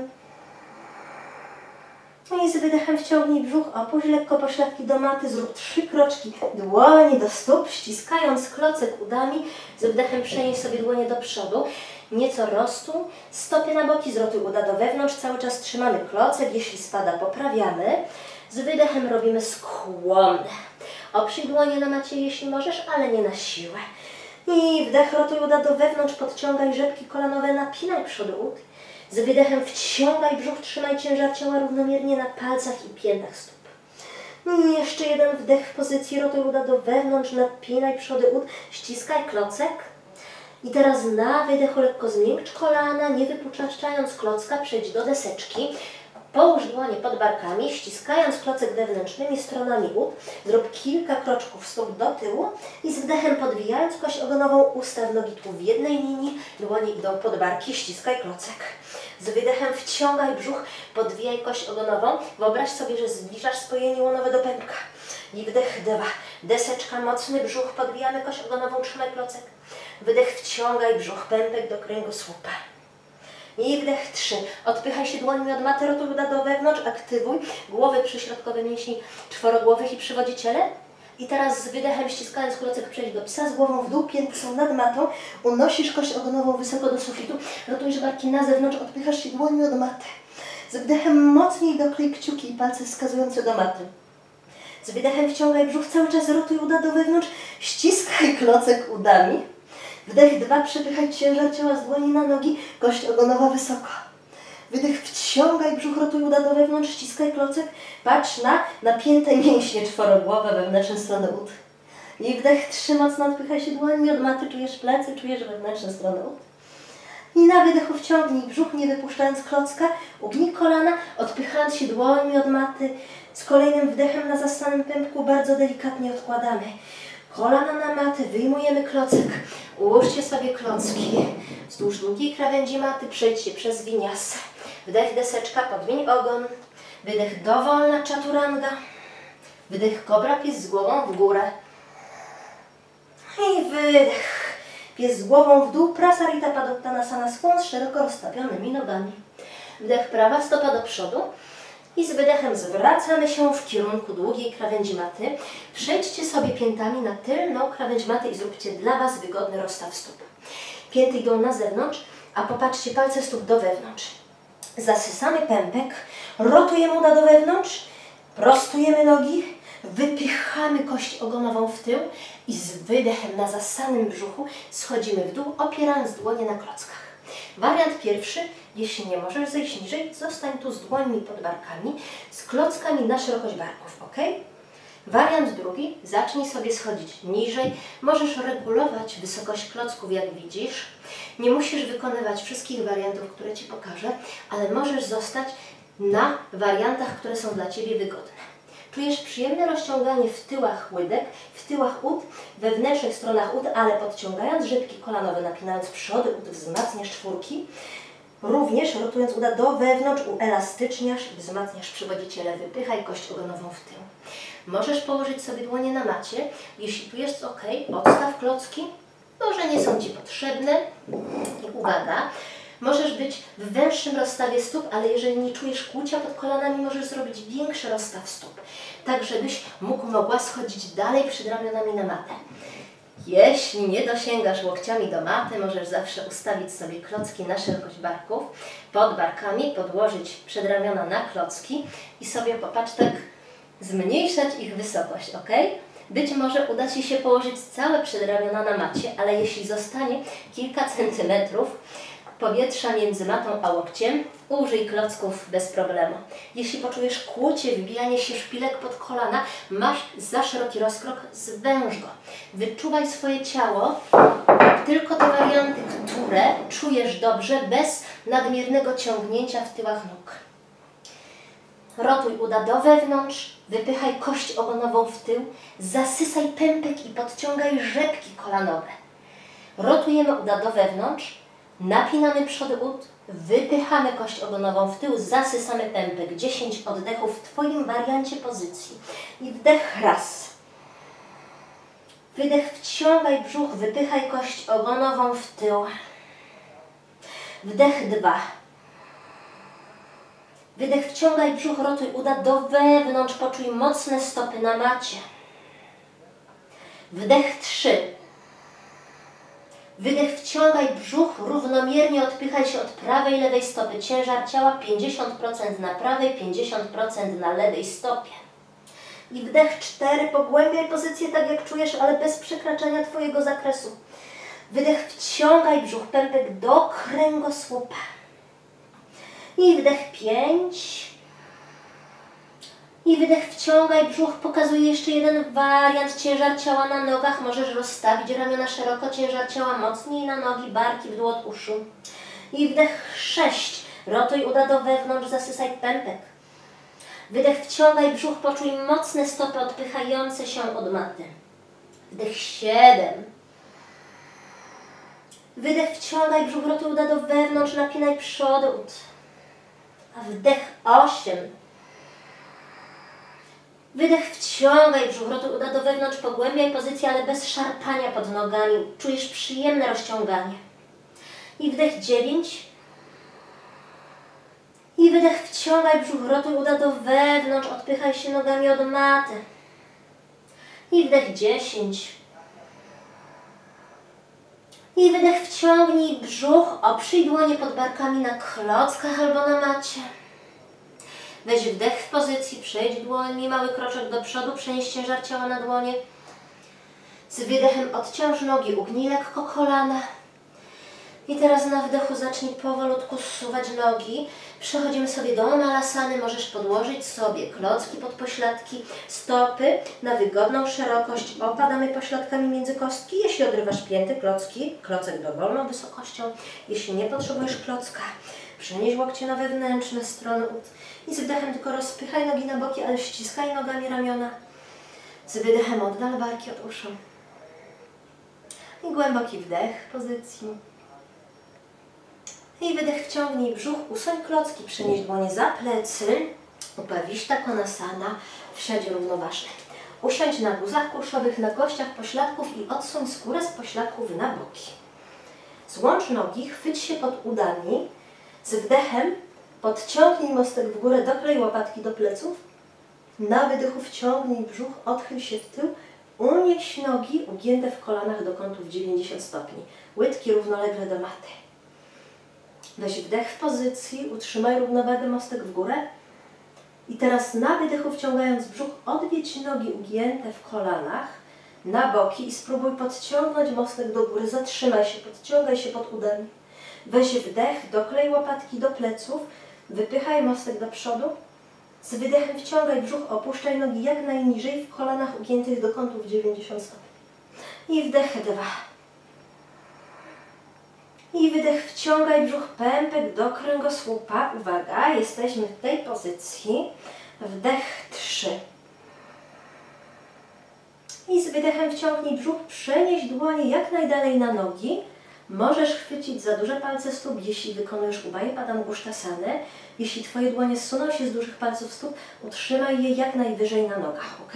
I z wydechem wciągnij brzuch, opuść lekko pośladki do maty, zrób trzy kroczki, dłonie do stóp, ściskając klocek udami. Z wdechem przenieś sobie dłonie do przodu, nieco roztuń, stopy na boki, z roty uda do wewnątrz, cały czas trzymamy klocek, jeśli spada, poprawiamy. Z wydechem robimy skłon. Oprzyj dłonie na macie, jeśli możesz, ale nie na siłę. I wdech, rotuj uda do wewnątrz, podciągaj rzepki kolanowe, napinaj przody ud. Z wydechem wciągaj brzuch, trzymaj ciężar ciała równomiernie na palcach i piętach stóp. I jeszcze jeden wdech w pozycji, rotuj uda do wewnątrz, napinaj przody ud, ściskaj klocek. I teraz na wydechu lekko zmiękcz kolana, nie wypuszczając klocka, przejdź do deseczki. Połóż dłonie pod barkami, ściskając klocek wewnętrznymi stronami ud. Zrób kilka kroczków stóp do tyłu i z wdechem podwijając kość ogonową ustaw nogi tu w jednej linii. Dłonie idą pod barki, ściskaj klocek. Z wydechem wciągaj brzuch, podwijaj kość ogonową. Wyobraź sobie, że zbliżasz spojenie łonowe do pępka. I wdech, dwa, deseczka, mocny brzuch, podwijamy kość ogonową, trzymaj klocek. Wydech, wciągaj brzuch, pępek do kręgosłupa. I wdech trzy. Odpychaj się dłońmi od maty, rotuj uda do wewnątrz, aktywuj głowy przyśrodkowe mięśni czworogłowych i przywodziciele. I teraz z wydechem ściskając klocek przejdź do psa z głową w dół, piętą nad matą. Unosisz kość ogonową wysoko do sufitu, rotujesz barki na zewnątrz, odpychasz się dłońmi od maty. Z wdechem mocniej doklej kciuki i palce wskazujące do maty. Z wydechem wciągaj brzuch, cały czas rotuj uda do wewnątrz, ściskaj klocek udami. Wdech dwa, przepychaj ciężar ciała z dłoni na nogi, kość ogonowa wysoko. Wydech, wciągaj brzuch, rotuj uda do wewnątrz, ściskaj klocek, patrz na napięte mięśnie czworogłowe, wewnętrzne strony ud. I wdech trzy, mocno odpychaj się dłońmi od maty, czujesz plecy, czujesz wewnętrzne strony ud. I na wydechu wciągnij brzuch, nie wypuszczając klocka, ugnij kolana, odpychając się dłońmi od maty. Z kolejnym wdechem na zastanym pępku bardzo delikatnie odkładamy. Kolana na maty, wyjmujemy klocek, ułóżcie sobie klocki, wzdłuż długiej krawędzi maty przejdźcie przez Vinyasa. Wdech deseczka, podmień ogon, wydech dowolna Chaturanga, wydech kobra, pies z głową w górę. I wydech, pies z głową w dół, Prasarita Padottanasana, skłon z szeroko rozstawionymi nogami. Wdech prawa, stopa do przodu. I z wydechem zwracamy się w kierunku długiej krawędzi maty. Przejdźcie sobie piętami na tylną krawędź maty i zróbcie dla Was wygodny rozstaw stóp. Pięty idą na zewnątrz, a popatrzcie, palce stóp do wewnątrz. Zasysamy pępek, rotujemy uda do wewnątrz, prostujemy nogi, wypychamy kość ogonową w tył i z wydechem na zasanym brzuchu schodzimy w dół, opierając dłonie na klockach. Wariant pierwszy, jeśli nie możesz zejść niżej, zostań tu z dłońmi pod barkami, z klockami na szerokość barków, ok? Wariant drugi, zacznij sobie schodzić niżej, możesz regulować wysokość klocków jak widzisz, nie musisz wykonywać wszystkich wariantów, które Ci pokażę, ale możesz zostać na wariantach, które są dla Ciebie wygodne. Czujesz przyjemne rozciąganie w tyłach łydek, w tyłach ud, wewnętrznych stronach ud, ale podciągając rzepki kolanowe, napinając przody ud, wzmacniasz czwórki. Również rotując uda do wewnątrz, uelastyczniasz, wzmacniasz przywodziciele, wypychaj kość ogonową w tył. Możesz położyć sobie dłonie na macie. Jeśli tu jest ok, odstaw klocki, może nie są Ci potrzebne. Uwaga! Możesz być w węższym rozstawie stóp, ale jeżeli nie czujesz kłucia pod kolanami, możesz zrobić większy rozstaw stóp. Tak, żebyś mógł, mogła schodzić dalej przed ramionami na matę. Jeśli nie dosięgasz łokciami do maty, możesz zawsze ustawić sobie klocki na szerokość barków, pod barkami podłożyć przedramiona na klocki i sobie, popatrz, tak zmniejszać ich wysokość, ok? Być może uda Ci się położyć całe przedramiona na macie, ale jeśli zostanie kilka centymetrów powietrza między matą a łokciem, użyj klocków bez problemu. Jeśli poczujesz kłucie, wybijanie się szpilek pod kolana, masz za szeroki rozkrok, zwęż go. Wyczuwaj swoje ciało, tylko te warianty, które czujesz dobrze, bez nadmiernego ciągnięcia w tyłach nóg. Rotuj uda do wewnątrz, wypychaj kość ogonową w tył, zasysaj pępek i podciągaj rzepki kolanowe. Rotujemy uda do wewnątrz, napinamy przody ud, wypychamy kość ogonową w tył, zasysamy pępek. dziesięć oddechów w Twoim wariancie pozycji. I wdech raz. Wydech, wciągaj brzuch, wypychaj kość ogonową w tył. Wdech dwa. Wydech, wciągaj brzuch, rotuj uda do wewnątrz, poczuj mocne stopy na macie. Wdech trzy. Wydech, wciągaj brzuch, równomiernie odpychaj się od prawej, lewej stopy. Ciężar ciała pięćdziesiąt procent na prawej, pięćdziesiąt procent na lewej stopie. I wdech cztery. Pogłębiaj pozycję tak jak czujesz, ale bez przekraczania Twojego zakresu. Wydech, wciągaj brzuch, pępek do kręgosłupa. I wdech pięć. I wydech, wciągaj brzuch, pokazuje jeszcze jeden wariant, ciężar ciała na nogach. Możesz rozstawić ramiona szeroko, ciężar ciała mocniej na nogi, barki w dół od uszu. I wdech sześć. Rotuj uda do wewnątrz, zasysaj pępek. Wydech, wciągaj brzuch, poczuj mocne stopy odpychające się od maty. Wdech siedem. Wydech, wciągaj brzuch, rotuj uda do wewnątrz, napinaj przód. A wdech osiem. Wydech, wciągaj brzuch, rotuj uda do wewnątrz, pogłębiaj pozycję, ale bez szarpania pod nogami. Czujesz przyjemne rozciąganie. I wdech dziewięć. I wydech, wciągaj brzuch, rotuj uda do wewnątrz, odpychaj się nogami od maty. I wdech dziesięć. I wydech, wciągnij brzuch, oprzyj dłonie pod barkami na klockach albo na macie. Weź wdech w pozycji, przejdź dłońmi mały kroczek do przodu, przenieś ciężar ciała na dłonie. Z wydechem odciąż nogi, ugnij lekko kolana. I teraz na wdechu zacznij powolutku zsuwać nogi. Przechodzimy sobie do malasany. Możesz podłożyć sobie klocki pod pośladki, stopy na wygodną szerokość. Opadamy pośladkami między kostki. Jeśli odrywasz pięty, klocki, klocek dowolną wysokością. Jeśli nie potrzebujesz klocka, przenieś łokcie na wewnętrzne strony ud. I z wdechem tylko rozpychaj nogi na boki, ale ściskaj nogami ramiona. Z wydechem oddal barki od uszu. I głęboki wdech w pozycji. I wydech, wciągnij brzuch, usuń klocki, przenieś dłonie za plecy, Upaviṣṭha Konasana, wsiadź równoważnie. Usiądź na guzach kurszowych, na kościach pośladków i odsuń skórę z pośladków na boki. Złącz nogi, chwyć się pod udami, z wdechem podciągnij mostek w górę, doklej łopatki do pleców, na wydechu wciągnij brzuch, odchyl się w tył, unieś nogi ugięte w kolanach do kątów dziewięćdziesięciu stopni, łydki równolegle do maty. Weź wdech w pozycji, utrzymaj równowagę, mostek w górę. I teraz na wydechu, wciągając brzuch, odwiedź nogi ugięte w kolanach na boki i spróbuj podciągnąć mostek do góry. Zatrzymaj się, podciągaj się pod udem. Weź wdech, doklej łopatki do pleców, wypychaj mostek do przodu. Z wydechem wciągaj brzuch, opuszczaj nogi jak najniżej w kolanach ugiętych do kątów dziewięćdziesięciu stopni. I wdech dwa. I wydech, wciągaj brzuch, pępek do kręgosłupa. Uwaga, jesteśmy w tej pozycji. Wdech trzy. I z wydechem wciągnij brzuch, przenieś dłonie jak najdalej na nogi. Możesz chwycić za duże palce stóp, jeśli wykonujesz Ubhaya Padangusthasana. Jeśli Twoje dłonie zsuną się z dużych palców stóp, utrzymaj je jak najwyżej na nogach, ok?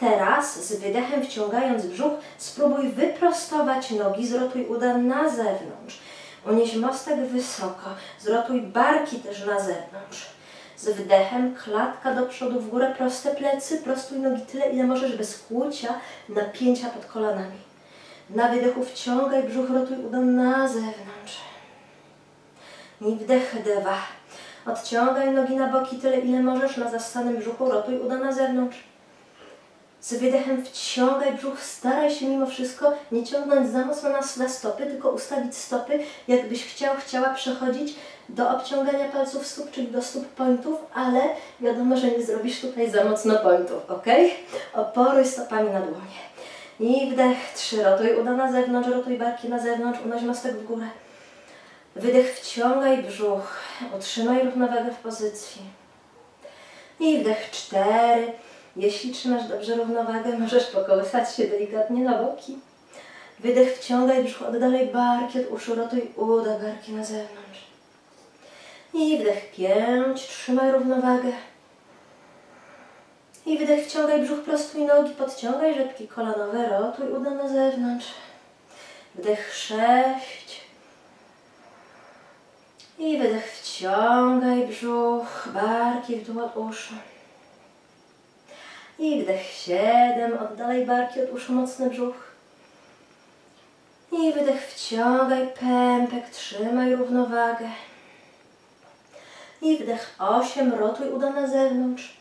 Teraz z wydechem, wciągając brzuch, spróbuj wyprostować nogi, zrotuj uda na zewnątrz. Unieś mostek wysoko, zrotuj barki też na zewnątrz. Z wydechem klatka do przodu w górę, proste plecy, prostuj nogi tyle, ile możesz bez kłucia, napięcia pod kolanami. Na wydechu wciągaj brzuch, rotuj uda na zewnątrz. I wdech dwa. Odciągaj nogi na boki tyle, ile możesz, na zastanym brzuchu rotuj uda na zewnątrz. Z wydechem wciągaj brzuch, staraj się mimo wszystko nie ciągnąć za mocno na stopy, tylko ustawić stopy, jakbyś chciał, chciała przechodzić do obciągania palców stóp, czyli do stóp pointów, ale wiadomo, że nie zrobisz tutaj za mocno pointów, ok? Oporuj stopami na dłonie. I wdech, trzy, rotuj uda na zewnątrz, rotuj barki na zewnątrz, unoś mostek w górę. Wydech, wciągaj brzuch, utrzymaj równowagę w pozycji. I wdech, cztery. Jeśli trzymasz dobrze równowagę, możesz pokołysać się delikatnie na boki. Wydech, wciągaj brzuch, oddalaj barki od uszu, rotuj uda, barki na zewnątrz. I wdech, pięć, trzymaj równowagę. I wydech, wciągaj brzuch, prostuj nogi, podciągaj rzepki kolanowe, rotuj uda na zewnątrz. Wdech, sześć. I wydech, wciągaj brzuch, barki w dół od uszu. I wdech, siedem, oddalaj barki od uszu, mocny brzuch. I wydech, wciągaj pępek, trzymaj równowagę. I wdech, osiem, rotuj uda na zewnątrz.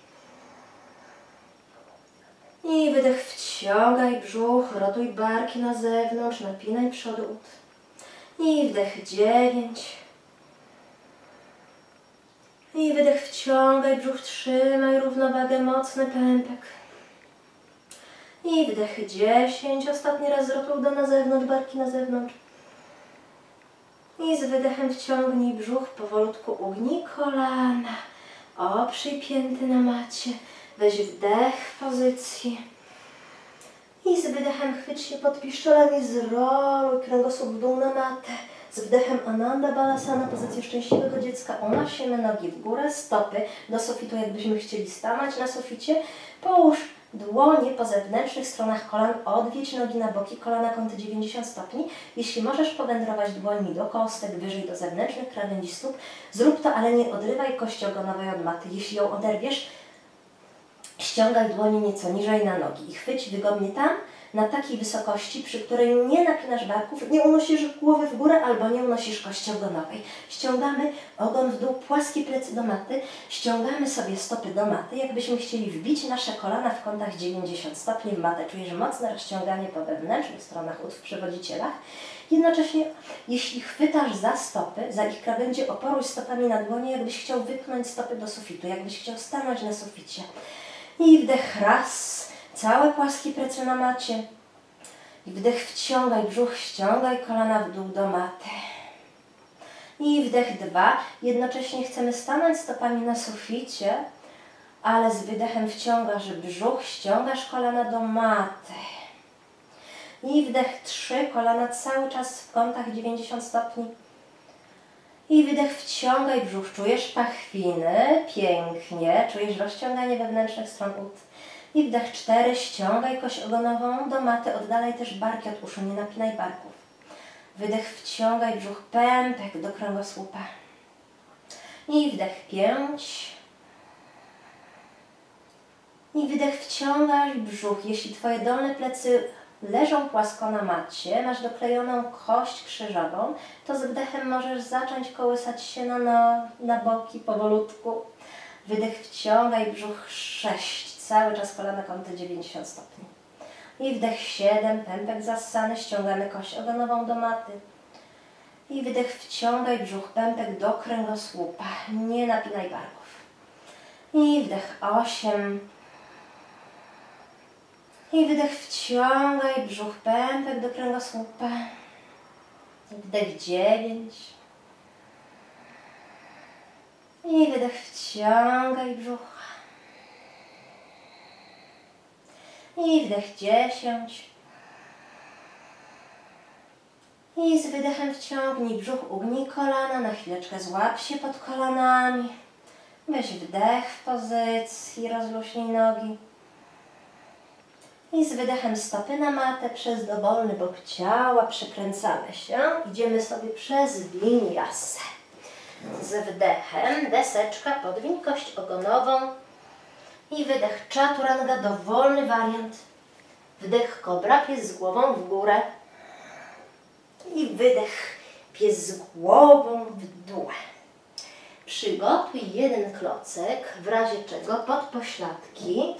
I wydech, wciągaj brzuch, rotuj barki na zewnątrz, napinaj przód ud. I wdech, dziewięć. I wydech, wciągaj brzuch, trzymaj równowagę, mocny pępek. I wdech, dziesięć. Ostatni raz rotuj uda na zewnątrz, barki na zewnątrz. I z wydechem wciągnij brzuch, powolutku ugnij kolana. Oprzyj pięty na macie. Weź wdech w pozycji. I z wydechem chwyć się pod piszczelem i zroluj kręgosłup w dół na matę. Z wdechem Ananda Balasana, pozycję szczęśliwego dziecka, unosimy nogi w górę, stopy do sufitu, jakbyśmy chcieli stanąć na suficie. Połóż dłonie po zewnętrznych stronach kolan, odwiedź nogi na boki, kolana kąty dziewięćdziesiąt stopni. Jeśli możesz powędrować dłońmi do kostek, wyżej do zewnętrznych krawędzi stóp, zrób to, ale nie odrywaj kości ogonowej od maty. Jeśli ją oderwiesz, ściągaj dłonie nieco niżej na nogi i chwyć wygodnie tam, na takiej wysokości, przy której nie napinasz barków, nie unosisz głowy w górę albo nie unosisz kości ogonowej. Ściągamy ogon w dół, płaskie plecy do maty, ściągamy sobie stopy do maty, jakbyśmy chcieli wbić nasze kolana w kątach dziewięćdziesiąt stopni w matę. Czujesz mocne rozciąganie po wewnętrznych stronach ud w przywodzicielach. Jednocześnie, jeśli chwytasz za stopy, za ich krawędzie, oporuj stopami na dłonie, jakbyś chciał wypchnąć stopy do sufitu, jakbyś chciał stanąć na suficie. I wdech, raz, całe płaskie plecy na macie. I wdech, wciągaj brzuch, ściągaj kolana w dół do maty. I wdech, dwa, jednocześnie chcemy stanąć stopami na suficie, ale z wydechem wciągasz brzuch, ściągasz kolana do maty. I wdech, trzy, kolana cały czas w kątach dziewięćdziesiąt stopni. I wydech, wciągaj brzuch, czujesz pachwiny, pięknie, czujesz rozciąganie wewnętrznych stron ud. I wdech, cztery, ściągaj kość ogonową do maty, oddalaj też barki od uszu, nie napinaj barków. Wydech, wciągaj brzuch, pępek do kręgosłupa. I wdech, pięć. I wydech, wciągaj brzuch, jeśli twoje dolne plecy leżą płasko na macie, masz doklejoną kość krzyżową, to z wdechem możesz zacząć kołysać się na, no, na boki powolutku. Wydech, wciągaj brzuch, sześć, cały czas kolana kąty dziewięćdziesiąt stopni. I wdech, siedem, pępek zassany, ściągamy kość ogonową do maty. I wydech, wciągaj brzuch, pępek do kręgosłupa, nie napinaj barków. I wdech, osiem. I wydech, wciągaj brzuch, pępek do kręgosłupa. Wdech, dziewięć. I wydech, wciągaj brzuch. I wdech, dziesięć. I z wydechem wciągnij brzuch, ugnij kolana, na chwileczkę złap się pod kolanami. Weź wdech w pozycji, rozluźnij nogi. I z wydechem stopy na matę, przez dowolny bok ciała przekręcamy się. Idziemy sobie przez Vinyasę. Z wdechem deseczka, podwiń kość ogonową. I wydech, Chaturanga, dowolny wariant. Wdech, kobra, pies z głową w górę. I wydech, pies z głową w dół. Przygotuj jeden klocek, w razie czego pod pośladki.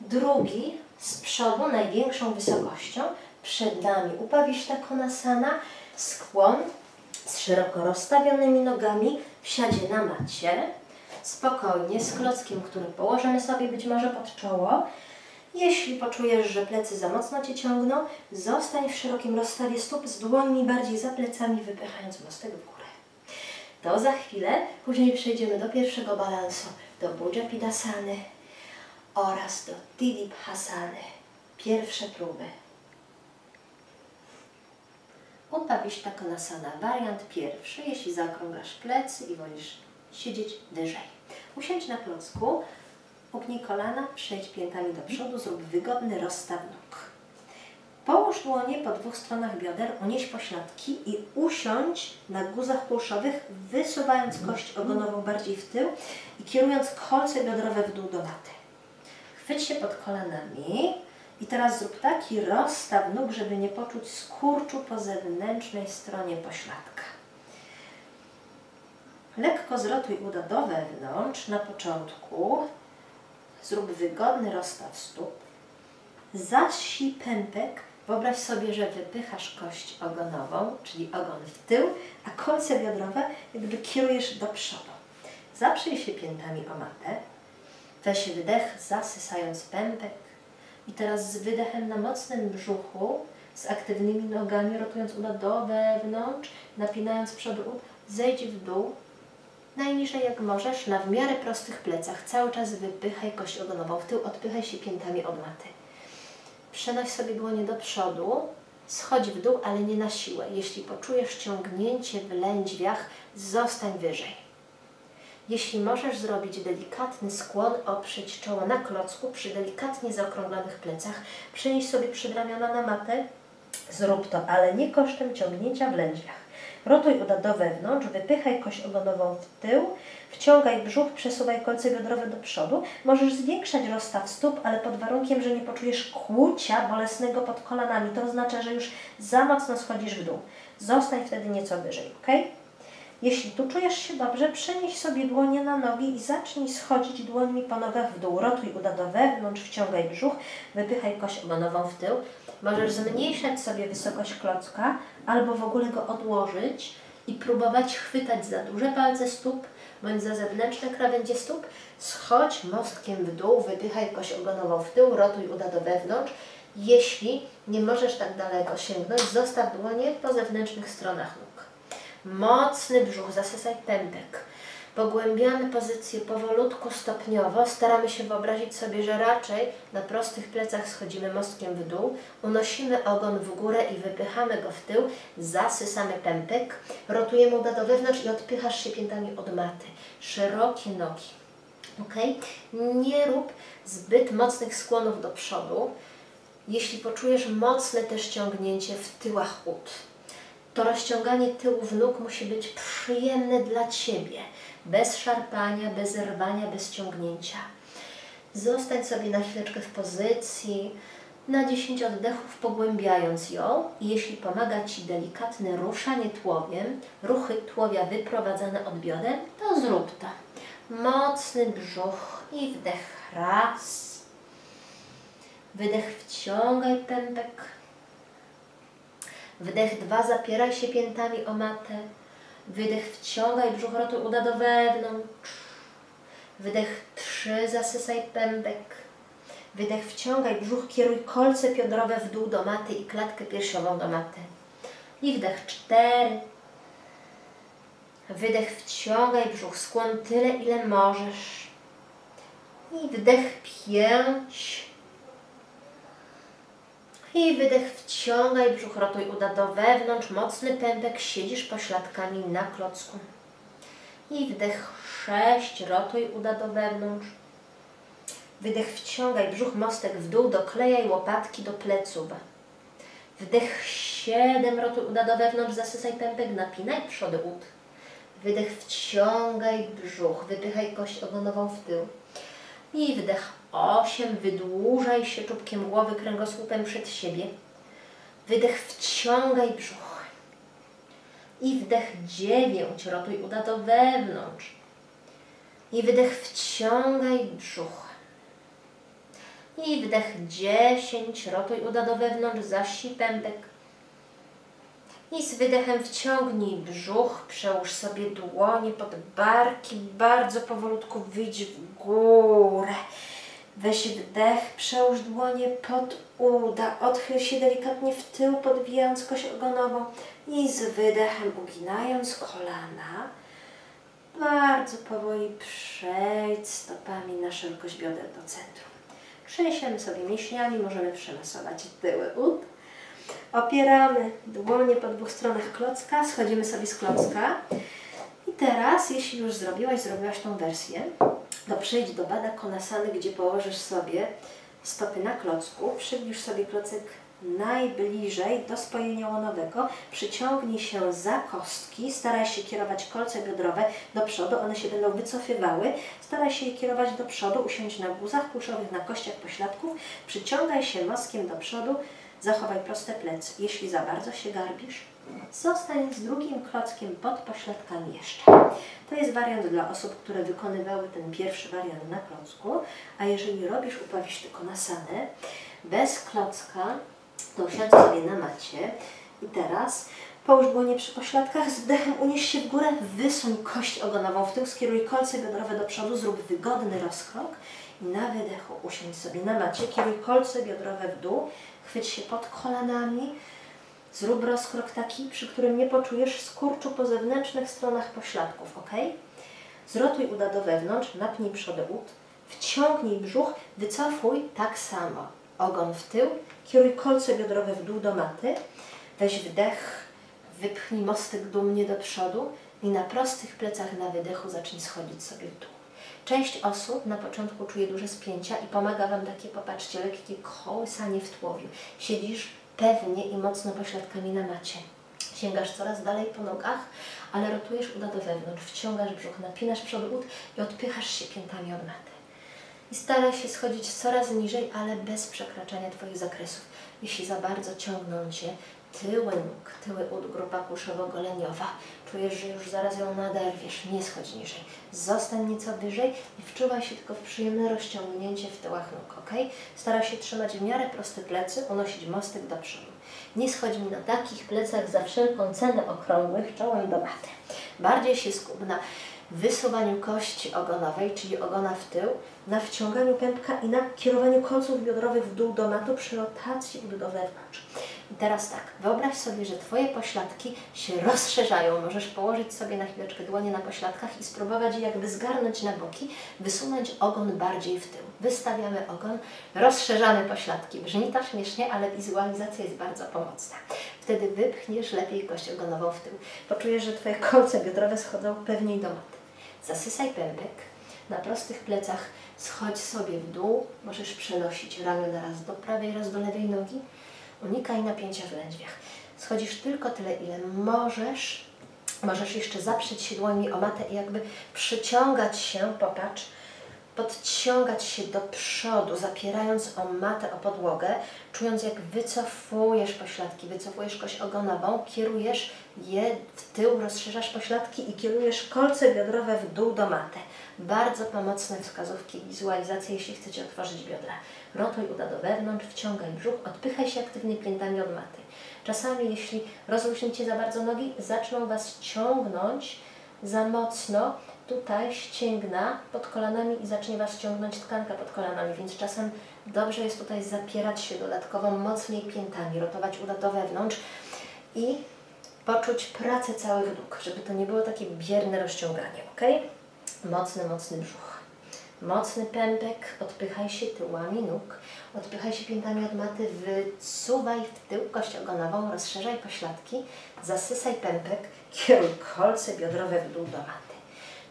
Drugi z przodu, największą wysokością, przed nami Upaviṣṭha Konasana, skłon z szeroko rozstawionymi nogami, wsiadzie na macie, spokojnie, z klockiem, który położymy sobie być może pod czoło Jeśli poczujesz, że plecy za mocno Cię ciągną, zostań w szerokim rozstawie stóp z dłońmi bardziej za plecami, wypychając mostek w górę. To za chwilę, później przejdziemy do pierwszego balansu, do Bhujapidasany oraz do Tittibhasany. Pierwsze próby. Upaviṣṭha Konasana, wariant pierwszy, jeśli zaokrągasz plecy i wolisz siedzieć wyżej. Usiądź na klocku, upnij kolana, przejdź piętami do przodu, zrób wygodny rozstaw nóg. Połóż dłonie po dwóch stronach bioder, unieś pośladki i usiądź na guzach kulszowych, wysuwając kość ogonową bardziej w tył i kierując kolce biodrowe w dół do laty. Chwyć się pod kolanami i teraz zrób taki rozstaw nóg, żeby nie poczuć skurczu po zewnętrznej stronie pośladka. Lekko zrotuj uda do wewnątrz na początku. Zrób wygodny rozstaw stóp. Zasij pępek. Wyobraź sobie, że wypychasz kość ogonową, czyli ogon w tył, a kolce biodrowe jakby kierujesz do przodu. Zaprzyj się piętami o matę. Weź wdech, zasysając pępek. I teraz z wydechem na mocnym brzuchu, z aktywnymi nogami, rotując uda do wewnątrz, napinając przód, zejdź w dół. Najniżej jak możesz, na w miarę prostych plecach. Cały czas wypychaj kość ogonową w tył, odpychaj się piętami od maty. Przenoś sobie dłonie do przodu, schodź w dół, ale nie na siłę. Jeśli poczujesz ciągnięcie w lędźwiach, zostań wyżej. Jeśli możesz zrobić delikatny skłon, oprzeć czoło na klocku przy delikatnie zaokrąglonych plecach, przenieś sobie przedramiona na matę, zrób to, ale nie kosztem ciągnięcia w lędźwiach. Rotuj uda do wewnątrz, wypychaj kość ogonową w tył, wciągaj brzuch, przesuwaj kolce biodrowe do przodu. Możesz zwiększać rozstaw stóp, ale pod warunkiem, że nie poczujesz kłucia bolesnego pod kolanami. To oznacza, że już za mocno schodzisz w dół. Zostań wtedy nieco wyżej, ok? Jeśli tu czujesz się dobrze, przenieś sobie dłonie na nogi i zacznij schodzić dłońmi po nogach w dół. Rotuj uda do wewnątrz, wciągaj brzuch, wypychaj kość ogonową w tył. Możesz zmniejszać sobie wysokość klocka albo w ogóle go odłożyć i próbować chwytać za duże palce stóp bądź za zewnętrzne krawędzie stóp. Schodź mostkiem w dół, wypychaj kość ogonową w tył, rotuj uda do wewnątrz. Jeśli nie możesz tak daleko sięgnąć, zostaw dłonie po zewnętrznych stronach nóg. Mocny brzuch, zasysaj pępek. Pogłębiamy pozycję powolutku, stopniowo. Staramy się wyobrazić sobie, że raczej na prostych plecach schodzimy mostkiem w dół. Unosimy ogon w górę i wypychamy go w tył. Zasysamy pępek. Rotujemy uda do wewnątrz i odpychasz się piętami od maty. Szerokie nogi. Ok? Nie rób zbyt mocnych skłonów do przodu. Jeśli poczujesz mocne też ciągnięcie w tyłach ud, to rozciąganie tyłów nóg musi być przyjemne dla Ciebie. Bez szarpania, bez rwania, bez ciągnięcia. Zostań sobie na chwileczkę w pozycji, na dziesięć oddechów pogłębiając ją. I jeśli pomaga Ci delikatne ruszanie tułowiem, ruchy tułowia wyprowadzane od bioder, to zrób to. Mocny brzuch i wdech. Raz. Wydech, wciągaj pępek. Wdech dwa, zapieraj się piętami o matę. Wydech, wciągaj brzuch, rotuj uda do wewnątrz. Wydech trzy, zasysaj pępek. Wydech, wciągaj brzuch, kieruj kolce biodrowe w dół do maty i klatkę piersiową do maty. I wdech cztery. Wydech, wciągaj brzuch, skłon tyle, ile możesz. I wdech pięć. I wydech, wciągaj brzuch, rotuj uda do wewnątrz, mocny pępek, siedzisz pośladkami na klocku. I wdech sześć, rotuj uda do wewnątrz. Wydech, wciągaj brzuch, mostek w dół, doklejaj łopatki do pleców. Wdech siedem, rotuj uda do wewnątrz, zasysaj pępek, napinaj przody ud. Wydech, wciągaj brzuch, wypychaj kość ogonową w tył. I wdech osiem, wydłużaj się czubkiem głowy, kręgosłupem przed siebie. Wydech, wciągaj brzuch. I wdech dziewięć, rotuj uda do wewnątrz. I wydech, wciągaj brzuch. I wdech dziesięć, rotuj uda do wewnątrz, zasij pępek. I z wydechem wciągnij brzuch, przełóż sobie dłonie pod barki, bardzo powolutku wyjdź w górę. Weź wdech, przełóż dłonie pod uda, odchyl się delikatnie w tył, podwijając kość ogonową i z wydechem uginając kolana. Bardzo powoli przejdź stopami na szerokość bioder do centrum. Trzęsiemy sobie mięśniami, możemy przemasować tyły ud. Opieramy dłonie po dwóch stronach klocka, schodzimy sobie z klocka. I teraz, jeśli już zrobiłaś, zrobiłaś tą wersję, to przejdź do Baddha Konasany, gdzie położysz sobie stopy na klocku, przybliż sobie klocek najbliżej do spojenia łonowego, przyciągnij się za kostki, staraj się kierować kolce biodrowe do przodu, one się będą wycofywały, staraj się je kierować do przodu, usiądź na guzach płuszowych, na kościach pośladków, przyciągaj się noskiem do przodu, zachowaj proste plecy. Jeśli za bardzo się garbisz, zostań z drugim klockiem pod pośladkami jeszcze. To jest wariant dla osób, które wykonywały ten pierwszy wariant na klocku, a jeżeli robisz Upaviṣṭha Konasanę bez klocka, to usiądź sobie na macie i teraz połóż dłonie przy pośladkach, z wdechem unieś się w górę, wysuń kość ogonową w tył, skieruj kolce biodrowe do przodu, zrób wygodny rozkrok i na wydechu usiądź sobie na macie, kieruj kolce biodrowe w dół, chwyć się pod kolanami, zrób rozkrok taki, przy którym nie poczujesz skurczu po zewnętrznych stronach pośladków, ok? Zrotuj uda do wewnątrz, napnij przody ud, wciągnij brzuch, wycofuj tak samo. Ogon w tył, kieruj kolce biodrowe w dół do maty, weź wdech, wypchnij mostyk dumnie do przodu i na prostych plecach na wydechu zacznij schodzić sobie w dół. Część osób na początku czuje duże spięcia i pomaga Wam takie, popatrzcie, lekkie kołysanie w tułowiu. Siedzisz pewnie i mocno pośladkami na macie. Sięgasz coraz dalej po nogach, ale rotujesz uda do wewnątrz, wciągasz brzuch, napinasz przód ud i odpychasz się piętami od maty. I staraj się schodzić coraz niżej, ale bez przekraczania Twoich zakresów. Jeśli za bardzo ciągną Cię tyły nóg, tyły ud, grupa płuszowo-goleniowa, czujesz, że już zaraz ją naderwiesz, nie schodź niżej. Zostań nieco wyżej i wczuwaj się tylko w przyjemne rozciągnięcie w tyłach nóg, ok? Staraj się trzymać w miarę proste plecy, unosić mostyk do przodu. Nie schodź mi na takich plecach za wszelką cenę okrągłych, czołem do maty. Bardziej się skup na wysuwaniu kości ogonowej, czyli ogona w tył, na wciąganiu pępka i na kierowaniu końców biodrowych w dół do matu przy rotacji ud do wewnątrz. I teraz tak, wyobraź sobie, że Twoje pośladki się rozszerzają. Możesz położyć sobie na chwileczkę dłonie na pośladkach i spróbować je jakby zgarnąć na boki, wysunąć ogon bardziej w tył. Wystawiamy ogon, rozszerzamy pośladki. Brzmi to śmiesznie, ale wizualizacja jest bardzo pomocna. Wtedy wypchniesz lepiej kość ogonową w tył. Poczujesz, że Twoje kolce biodrowe schodzą pewniej do maty. Zasysaj pępek, na prostych plecach schodź sobie w dół, możesz przenosić ramiona raz do prawej, raz do lewej nogi, unikaj napięcia w lędźwiach. Schodzisz tylko tyle, ile możesz, możesz jeszcze zaprzeć się dłońmi o matę i jakby przyciągać się, popatrz, podciągać się do przodu, zapierając o matę, o podłogę, czując jak wycofujesz pośladki, wycofujesz kość ogonową, kierujesz je w tył, rozszerzasz pośladki i kierujesz kolce biodrowe w dół do maty. Bardzo pomocne wskazówki i wizualizacje, jeśli chcecie otworzyć biodra. Rotuj uda do wewnątrz, wciągaj brzuch, odpychaj się aktywnie piętami od maty. Czasami, jeśli rozluźnicie za bardzo nogi, zaczną Was ciągnąć za mocno, tutaj ścięgna pod kolanami i zacznie Was ciągnąć tkanka pod kolanami, więc czasem dobrze jest tutaj zapierać się dodatkowo mocniej piętami, rotować uda do wewnątrz i poczuć pracę całych nóg, żeby to nie było takie bierne rozciąganie, ok? Mocny, mocny brzuch, mocny pępek, odpychaj się tyłami nóg, odpychaj się piętami od maty, wysuwaj w tył kość ogonową, rozszerzaj pośladki, zasysaj pępek, kieruj kolce biodrowe w dół do maty.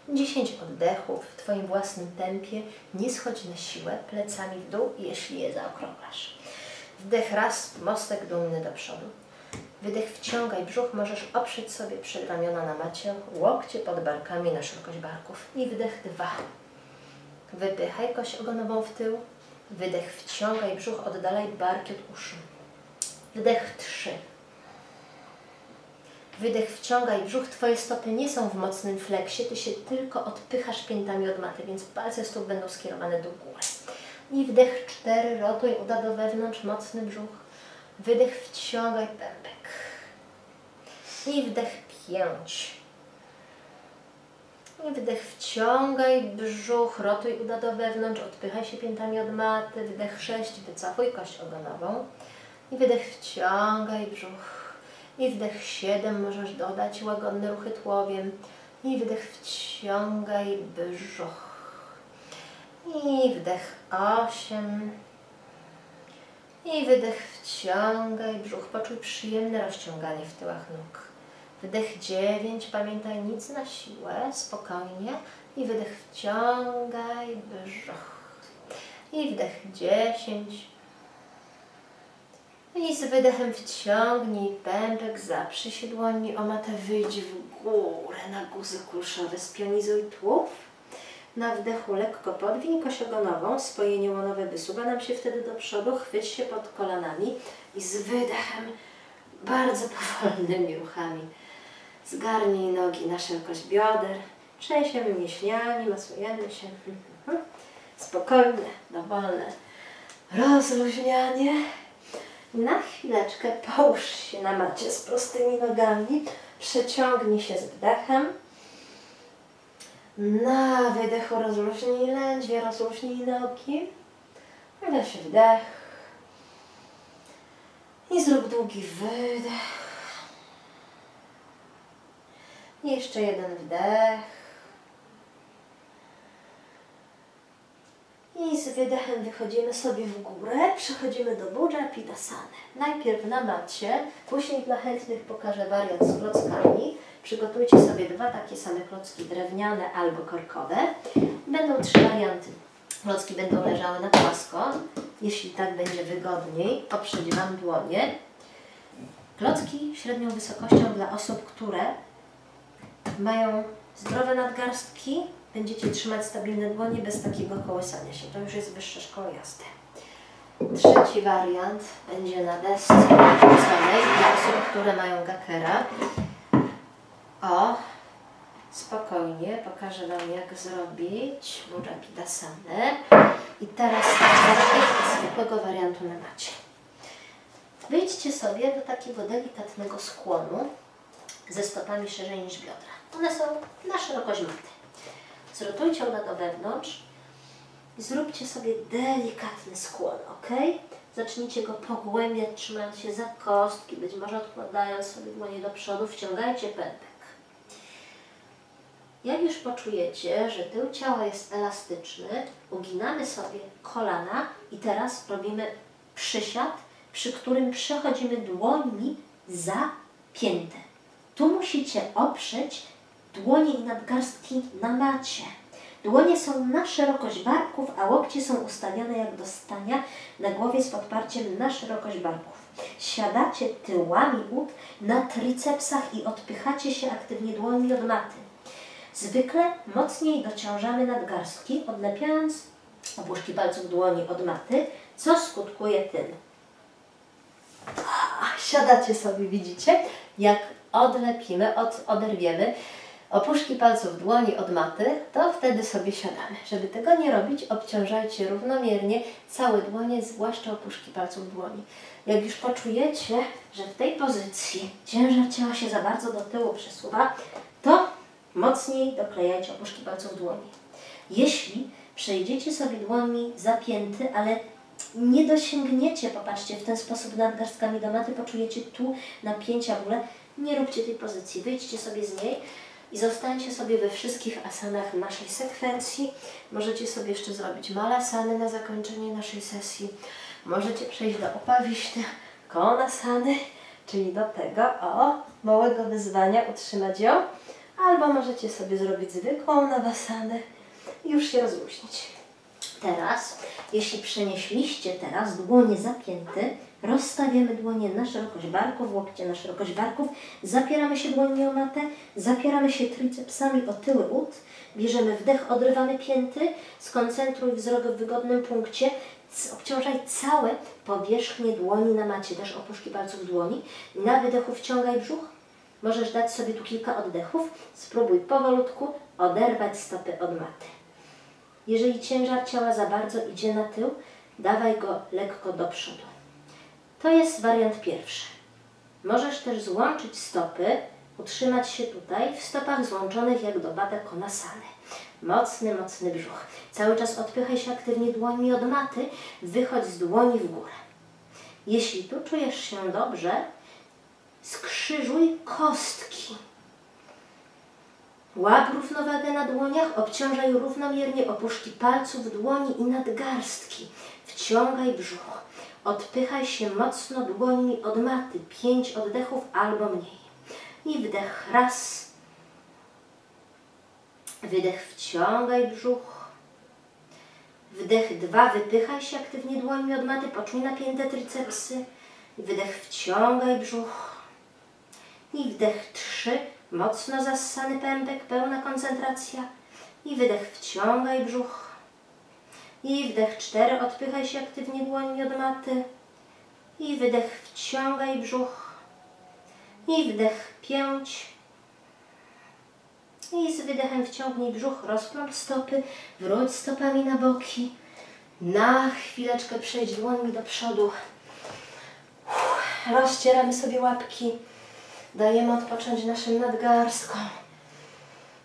dziesięć oddechów w Twoim własnym tempie, nie schodź na siłę, plecami w dół, jeśli je zaokrąglasz. Wdech raz, mostek dumny do przodu. Wydech, wciągaj brzuch, możesz oprzeć sobie przedramiona na macie, łokcie pod barkami na szerokość barków. I wdech dwa. Wypychaj kość ogonową w tył. Wydech, wciągaj brzuch, oddalaj barki od uszu. Wdech trzy. Wydech, wciągaj brzuch, Twoje stopy nie są w mocnym fleksie, Ty się tylko odpychasz piętami od maty, więc palce stóp będą skierowane do góry. I wdech cztery, rotuj uda do wewnątrz, mocny brzuch. Wydech, wciągaj pępek. I wdech pięć. Wdech, wciągaj brzuch, rotuj uda do wewnątrz, odpychaj się piętami od maty. Wdech sześć, wycofuj kość ogonową. I wydech, wciągaj brzuch. I wdech siedem, możesz dodać łagodne ruchy tułowiem. I wydech, wciągaj brzuch. I wdech osiem. I wydech, wciągaj brzuch. Poczuj przyjemne rozciąganie w tyłach nóg. Wdech dziewięć, pamiętaj, nic na siłę, spokojnie. I wydech, wciągaj brzuch. I wdech dziesięć. I z wydechem wciągnij pępek, zaprzyj się dłoni o matę, wyjdź w górę na guzy kulszowe, spionizuj tułów. Na wdechu lekko podwiń kość ogonową, spojenie łonowe wysuwa nam się wtedy do przodu, chwyć się pod kolanami i z wydechem bardzo powolnymi ruchami zgarnij nogi na szerokość bioder, trzęsiemy mięśniami, masujemy się, spokojne, dowolne rozluźnianie. Na chwileczkę połóż się na macie z prostymi nogami, przeciągnij się z wdechem, na wydechu rozluźnij lędźwie, rozluźnij nogi, wydech się wdech i zrób długi wydech i jeszcze jeden wdech. I z wydechem wychodzimy sobie w górę, przechodzimy do Bhujapidasany. Najpierw na macie, później dla chętnych pokażę wariant z klockami. Przygotujcie sobie dwa takie same klocki drewniane albo korkowe. Będą trzy warianty. Klocki będą leżały na płasko, jeśli tak będzie wygodniej. Oprzeć Wam dłonie. Klocki średnią wysokością dla osób, które mają zdrowe nadgarstki. Będziecie trzymać stabilne dłonie bez takiego kołysania się. To już jest wyższa szkoła jazdy. Trzeci wariant będzie na desce wrzuconej dla osób, które mają gakera. O, spokojnie, pokażę Wam, jak zrobić Bhujapidasana. I teraz z zwykłego wariantu na macie. Wyjdźcie sobie do takiego delikatnego skłonu ze stopami szerzej niż biodra. One są na szerokość maty. Zrotujcie uda do wewnątrz i zróbcie sobie delikatny skłon, ok? Zacznijcie go pogłębiać, trzymając się za kostki, być może odkładając sobie dłonie do przodu, wciągajcie pępek. Jak już poczujecie, że tył ciała jest elastyczny, uginamy sobie kolana i teraz robimy przysiad, przy którym przechodzimy dłońmi za piętę. Tu musicie oprzeć dłonie i nadgarstki na macie. Dłonie są na szerokość barków, a łokcie są ustawione jak do stania na głowie z podparciem na szerokość barków. Siadacie tyłami ud na tricepsach i odpychacie się aktywnie dłońmi od maty. Zwykle mocniej dociążamy nadgarstki, odlepiając opuszki palców dłoni od maty, co skutkuje tym. Siadacie sobie, widzicie, jak odlepimy, od, oderwiemy opuszki palców dłoni od maty, to wtedy sobie siadamy. Żeby tego nie robić, obciążajcie równomiernie całe dłonie, zwłaszcza opuszki palców dłoni. Jak już poczujecie, że w tej pozycji ciężar ciała się za bardzo do tyłu przesuwa, to mocniej doklejajcie opuszki palców dłoni. Jeśli przejdziecie sobie dłońmi za pięty, ale nie dosięgniecie, popatrzcie, w ten sposób nadgarstkami do maty, poczujecie tu napięcia, w ogóle nie róbcie tej pozycji, wyjdźcie sobie z niej i zostańcie sobie we wszystkich asanach naszej sekwencji. Możecie sobie jeszcze zrobić malasany na zakończenie naszej sesji. Możecie przejść do upaviśty konasany, czyli do tego, o, małego wyzwania, utrzymać ją, albo możecie sobie zrobić zwykłą nawasanę i już się rozluźnić. Teraz, jeśli przenieśliście teraz dłonie za pięty, rozstawiamy dłonie na szerokość barków, łokcie na szerokość barków, zapieramy się dłońmi o matę, zapieramy się tricepsami o tyły ud, bierzemy wdech, odrywamy pięty, skoncentruj wzrok w wygodnym punkcie, obciążaj całe powierzchnię dłoni na macie, też opuszki palców dłoni, na wydechu wciągaj brzuch, możesz dać sobie tu kilka oddechów, spróbuj powolutku oderwać stopy od maty. Jeżeli ciężar ciała za bardzo idzie na tył, dawaj go lekko do przodu. To jest wariant pierwszy. Możesz też złączyć stopy, Utrzymać się tutaj w stopach złączonych jak do Baddha Konasany. Mocny, mocny brzuch. Cały czas odpychaj się aktywnie dłońmi od maty. Wychodź z dłoni w górę. Jeśli tu czujesz się dobrze, skrzyżuj kostki. Łap równowagę na dłoniach, obciążaj równomiernie opuszki palców, dłoni i nadgarstki. Wciągaj brzuch. Odpychaj się mocno dłońmi od maty. Pięć oddechów albo mniej. I wdech raz. Wydech, wciągaj brzuch. Wdech dwa, wypychaj się aktywnie dłońmi od maty. Poczuj napięte tricepsy. Wydech, wciągaj brzuch. I wdech trzy. Mocno zassany pępek, pełna koncentracja. I wydech, wciągaj brzuch. I wdech cztery, odpychaj się aktywnie dłońmi od maty. I wydech, wciągaj brzuch. I wdech pięć. I z wydechem wciągnij brzuch, rozplącz stopy, wróć stopami na boki. Na chwileczkę przejdź dłońmi do przodu. Rozcieramy sobie łapki. Dajemy odpocząć naszym nadgarstkom.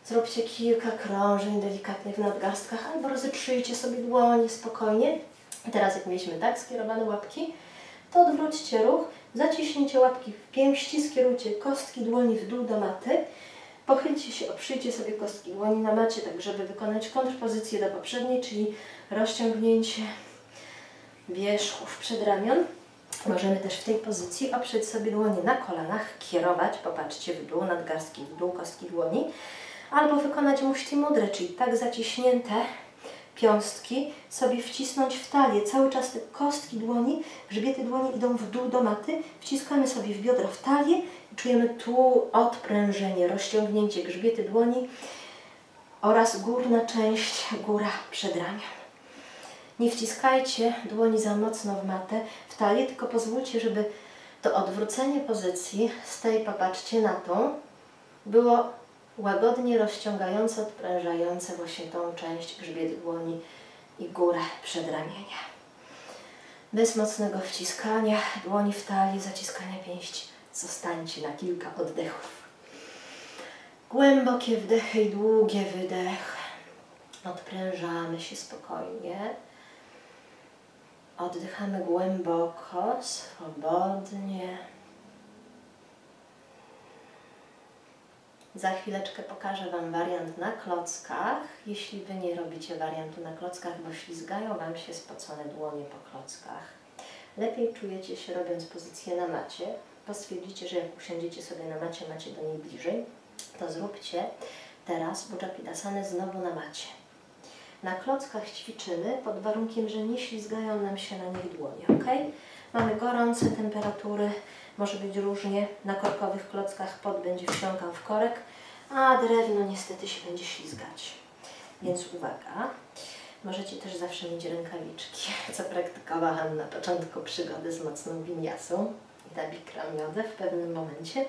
Zróbcie kilka krążeń delikatnych w nadgarstkach albo rozetrzyjcie sobie dłonie spokojnie. Teraz jak mieliśmy tak skierowane łapki, to odwróćcie ruch, zaciśnijcie łapki w pięści, skierujcie kostki dłoni w dół do maty. Pochylcie się, oprzyjcie sobie kostki dłoni na macie, tak żeby wykonać kontrpozycję do poprzedniej, czyli rozciągnięcie wierzchów przedramion. Możemy też w tej pozycji oprzeć sobie dłonie na kolanach, kierować, popatrzcie, w dół, nadgarstki w dół, kostki dłoni, albo wykonać muszti mudrę, czyli tak zaciśnięte piąstki sobie wcisnąć w talię. Cały czas te kostki dłoni, grzbiety dłoni idą w dół do maty, wciskamy sobie w biodro, w talię i czujemy tu odprężenie, rozciągnięcie grzbiety dłoni oraz górna część, góra przedramion. Nie wciskajcie dłoni za mocno w matę, w talię, tylko pozwólcie, żeby to odwrócenie pozycji z tej, popatrzcie na tą, było łagodnie rozciągające, odprężające właśnie tą część grzbiet dłoni i górę przedramienia. Bez mocnego wciskania dłoni w talii, zaciskania pięści, zostańcie na kilka oddechów. Głębokie wdechy i długie wydechy. Odprężamy się spokojnie. Oddychamy głęboko, swobodnie. Za chwileczkę pokażę Wam wariant na klockach. Jeśli Wy nie robicie wariantu na klockach, bo ślizgają Wam się spocone dłonie po klockach. Lepiej czujecie się robiąc pozycję na macie, bo stwierdzicie, że jak usiądziecie sobie na macie, macie do niej bliżej, to zróbcie teraz Bhujapidasana znowu na macie. Na klockach ćwiczymy pod warunkiem, że nie ślizgają nam się na nich dłonie, ok? Mamy gorące temperatury, może być różnie. Na korkowych klockach pot będzie wsiąkał w korek, a drewno niestety się będzie ślizgać. Więc uwaga, możecie też zawsze mieć rękawiczki, co praktykowałam na początku przygody z mocną winiasą i na bikromiodę w pewnym momencie.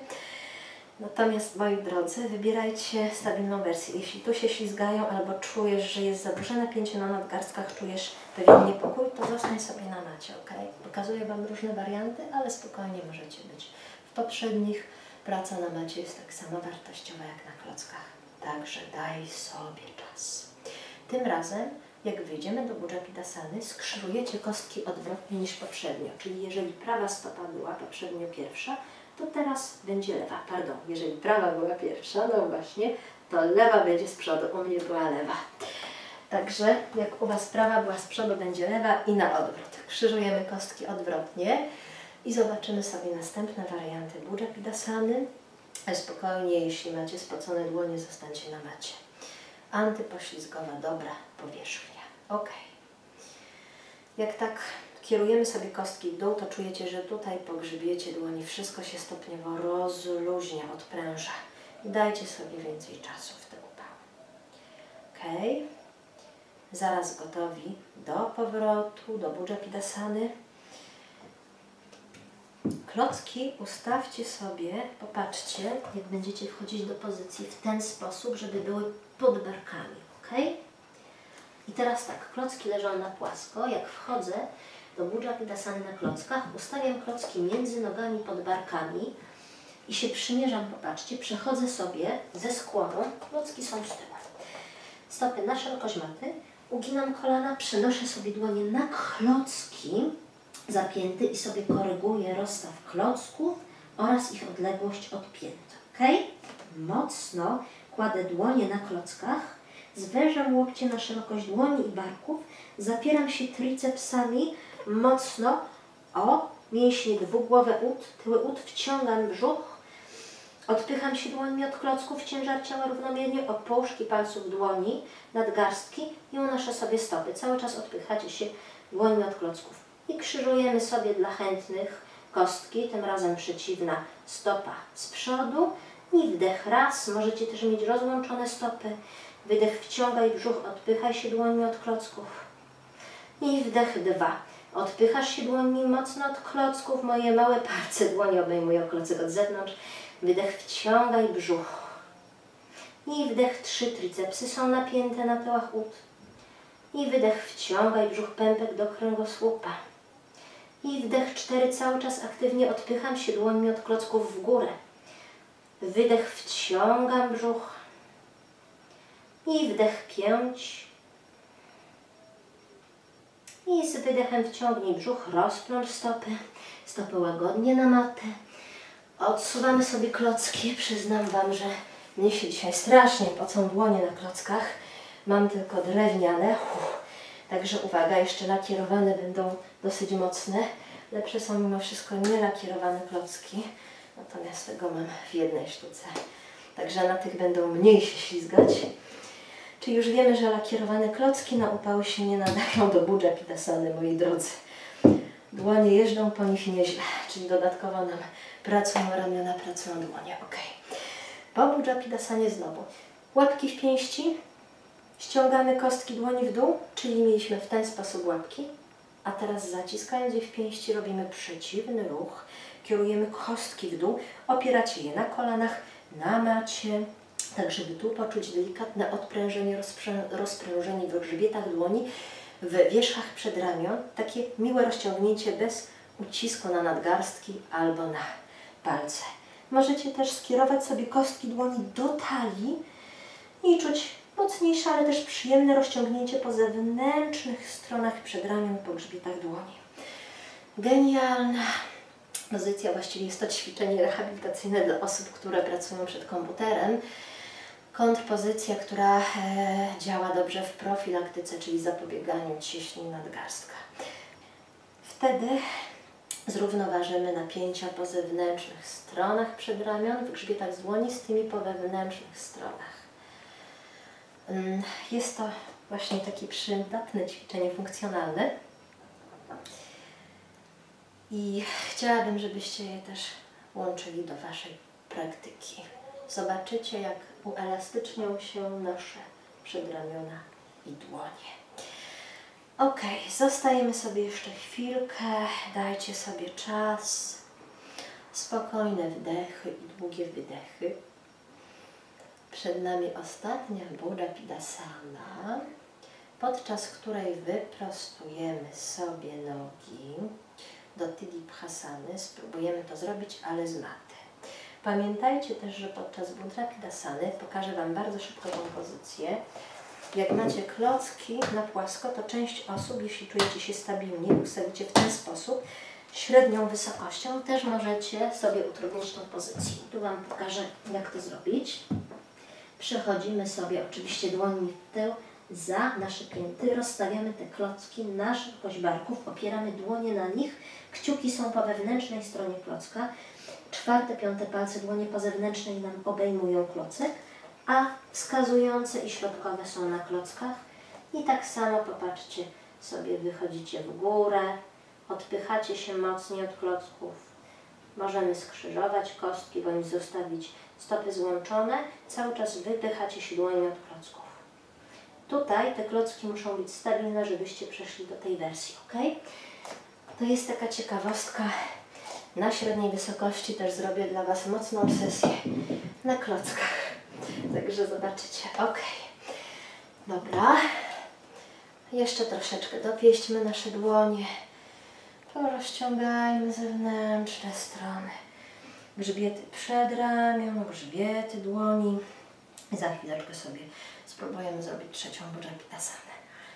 Natomiast, moi drodzy, wybierajcie stabilną wersję. Jeśli tu się ślizgają albo czujesz, że jest za duże napięcie na nadgarstkach, czujesz pewien niepokój, to zostań sobie na macie, ok? Pokazuję Wam różne warianty, ale spokojnie możecie być w poprzednich. Praca na macie jest tak samo wartościowa jak na klockach. Także daj sobie czas. Tym razem, jak wyjdziemy do Bhujapidasany, skrzyżujecie kostki odwrotnie niż poprzednio. Czyli jeżeli prawa stopa była poprzednio pierwsza, to teraz będzie lewa, pardon, jeżeli prawa była pierwsza, no właśnie, to lewa będzie z przodu, u mnie była lewa. Także jak u Was prawa była z przodu, będzie lewa i na odwrót. Krzyżujemy kostki odwrotnie i zobaczymy sobie następne warianty Bhujapidasany. Spokojnie, jeśli macie spocone dłonie, zostańcie na macie. Antypoślizgowa, dobra powierzchnia. Ok. Jak tak kierujemy sobie kostki w dół, to czujecie, że tutaj pogrzebiecie dłoni. Wszystko się stopniowo rozluźnia, odpręża. Dajcie sobie więcej czasu w ten upał. Ok. Zaraz gotowi do powrotu, do Bhujapidasany. Klocki ustawcie sobie, popatrzcie, jak będziecie wchodzić do pozycji w ten sposób, żeby były pod barkami. Ok. I teraz tak, klocki leżą na płasko. Jak wchodzę do Bhujapidasany na klockach, ustawiam klocki między nogami pod barkami, i się przymierzam, popatrzcie, przechodzę sobie ze skłonu, klocki są z tyłu. Stopy na szerokość maty, uginam kolana, przenoszę sobie dłonie na klocki zapięty i sobie koryguję rozstaw klocków oraz ich odległość od pięt. Ok? Mocno kładę dłonie na klockach, zwężam łokcie na szerokość dłoni i barków, zapieram się tricepsami mocno o mięśnie dwugłowe ud, tyły ud, wciągam brzuch, odpycham się dłońmi od klocków, ciężar ciała równomiernie, od połóżki palców dłoni, nadgarstki i unoszę sobie stopy. Cały czas odpychacie się dłońmi od klocków. I krzyżujemy sobie dla chętnych kostki, tym razem przeciwna stopa z przodu i wdech raz. Możecie też mieć rozłączone stopy. Wydech wciągaj brzuch, odpychaj się dłońmi od klocków. I wdech dwa. Odpychasz się dłońmi mocno od klocków. Moje małe palce dłoni obejmują klocek od zewnątrz. Wydech wciągaj brzuch. I wdech trzy. Tricepsy są napięte na tyłach ud. I wydech wciągaj brzuch, pępek do kręgosłupa. I wdech cztery. Cały czas aktywnie odpycham się dłońmi od klocków w górę. Wydech wciągam brzuch. I wdech pięć. I z wydechem wciągnij brzuch, rozplącz stopy, stopy łagodnie na matę. Odsuwamy sobie klocki. Przyznam Wam, że mnie się dzisiaj strasznie pocą dłonie na klockach. Mam tylko drewniane. Uff. Także uwaga, jeszcze lakierowane będą dosyć mocne. Lepsze są mimo wszystko nielakierowane klocki. Natomiast tego mam w jednej sztuce. Także na tych będą mniej się ślizgać. Czyli już wiemy, że lakierowane klocki na upały się nie nadają do Bhujapidasany, moi drodzy. Dłonie jeżdżą po nich nieźle, czyli dodatkowo nam pracują ramiona, pracują dłonie. Ok. Po Bhujapidasanie znowu łapki w pięści, ściągamy kostki dłoni w dół, czyli mieliśmy w ten sposób łapki, a teraz zaciskając je w pięści robimy przeciwny ruch, kierujemy kostki w dół, opieracie je na kolanach, na macie. Tak, żeby tu poczuć delikatne odprężenie, rozprężenie w grzbietach dłoni, w wierzchach przedramion. Takie miłe rozciągnięcie bez ucisku na nadgarstki albo na palce. Możecie też skierować sobie kostki dłoni do talii i czuć mocniejsze, ale też przyjemne rozciągnięcie po zewnętrznych stronach przedramion, po grzbietach dłoni. Genialna pozycja, właściwie jest to ćwiczenie rehabilitacyjne dla osób, które pracują przed komputerem. Kontrpozycja, która działa dobrze w profilaktyce, czyli zapobieganiu ciśnieniu nadgarstka. Wtedy zrównoważymy napięcia po zewnętrznych stronach przedramion, w grzbietach z dłoni z tymi po wewnętrznych stronach. Jest to właśnie takie przydatne ćwiczenie funkcjonalne. I chciałabym, żebyście je też łączyli do Waszej praktyki. Zobaczycie, jak uelastycznią się nasze przedramiona i dłonie. Ok, zostajemy sobie jeszcze chwilkę, dajcie sobie czas. Spokojne wdechy i długie wydechy. Przed nami ostatnia Bhujapidasana, podczas której wyprostujemy sobie nogi do Tittibhasany. Spróbujemy to zrobić, ale z maty. Pamiętajcie też, że podczas Bhujapidasany pokażę Wam bardzo szybko tą pozycję. Jak macie klocki na płasko, to część osób, jeśli czujecie się stabilnie, ustawicie w ten sposób, średnią wysokością, też możecie sobie utrudnić tą pozycję. Tu Wam pokażę, jak to zrobić. Przechodzimy sobie oczywiście dłońmi w tył za nasze pięty, rozstawiamy te klocki na szerokość barków, opieramy dłonie na nich, kciuki są po wewnętrznej stronie klocka, czwarte, piąte palce dłonie po zewnętrznej nam obejmują klocek, a wskazujące i środkowe są na klockach. I tak samo, popatrzcie, sobie wychodzicie w górę, odpychacie się mocniej od klocków. Możemy skrzyżować kostki bądź zostawić stopy złączone, cały czas wypychacie się dłońmi od klocków. Tutaj te klocki muszą być stabilne, żebyście przeszli do tej wersji, ok? To jest taka ciekawostka. Na średniej wysokości też zrobię dla Was mocną sesję na klockach. Także zobaczycie. Ok. Dobra. Jeszcze troszeczkę dopieśćmy nasze dłonie. Porozciągajmy zewnętrzne strony grzbiety przedramion, grzbiety dłoni. Za chwileczkę sobie spróbujemy zrobić trzecią Bhujapidasana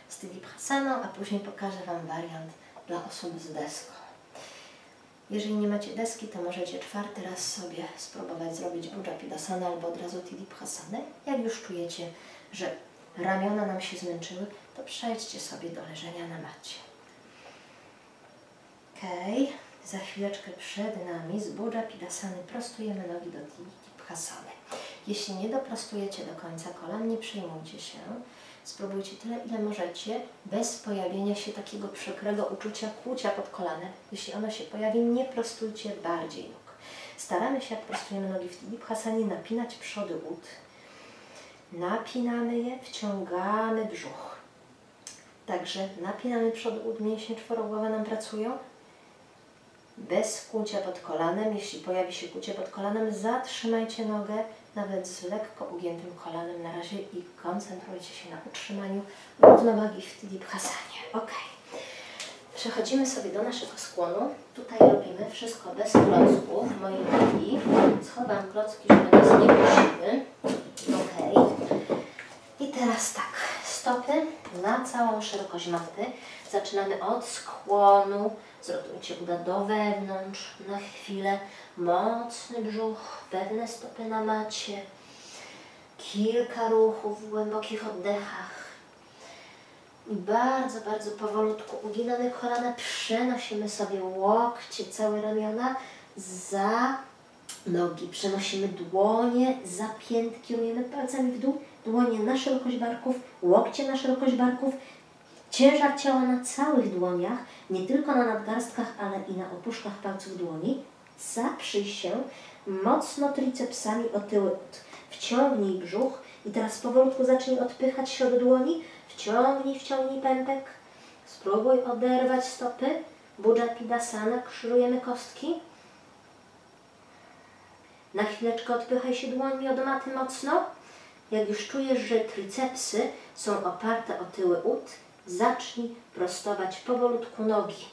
z Tittibhasaną, a później pokażę Wam wariant dla osób z deską. Jeżeli nie macie deski, to możecie czwarty raz sobie spróbować zrobić Bhujapidasana albo od razu Tittibhasanę. Jak już czujecie, że ramiona nam się zmęczyły, to przejdźcie sobie do leżenia na macie. Okej. Okay. Za chwileczkę przed nami z Bhujapidasany prostujemy nogi do Tittibhasany. Jeśli nie doprostujecie do końca kolan, nie przejmujcie się. Spróbujcie tyle, ile możecie, bez pojawienia się takiego przykrego uczucia kłucia pod kolanem. Jeśli ono się pojawi, nie prostujcie bardziej nóg. Staramy się, jak prostujemy nogi w Tittibhasanie, napinać przody ud. Napinamy je, wciągamy brzuch. Także napinamy przody ud, mięśnie czworogłowe nam pracują. Bez kłucia pod kolanem. Jeśli pojawi się kłucie pod kolanem, zatrzymajcie nogę, nawet z lekko ugiętym kolanem na razie, i koncentrujcie się na utrzymaniu równowagi w Tittibhasanie. Ok. Przechodzimy sobie do naszego skłonu. Tutaj robimy wszystko bez klocków. Moje nogi. Schowam klocki, żeby nas nie kusiły. Ok. I teraz tak. Stopy na całą szerokość maty. Zaczynamy od skłonu. Zrotujcie uda do wewnątrz na chwilę. Mocny brzuch, pewne stopy na macie. Kilka ruchów w głębokich oddechach. I bardzo, bardzo powolutku uginamy kolana. Przenosimy sobie łokcie, całe ramiona za nogi. Przenosimy dłonie za piętki. Kierujemy palcami w dół. Dłonie na szerokość barków, łokcie na szerokość barków. Ciężar ciała na całych dłoniach, nie tylko na nadgarstkach, ale i na opuszkach palców dłoni. Zaprzyj się mocno tricepsami o tyły ud. Wciągnij brzuch i teraz powolutku zacznij odpychać się od dłoni. Wciągnij, wciągnij pępek. Spróbuj oderwać stopy. Bhujapidasana, krzyżujemy kostki. Na chwileczkę odpychaj się dłońmi od maty mocno. Jak już czujesz, że tricepsy są oparte o tyły ud, zacznij prostować powolutku nogi.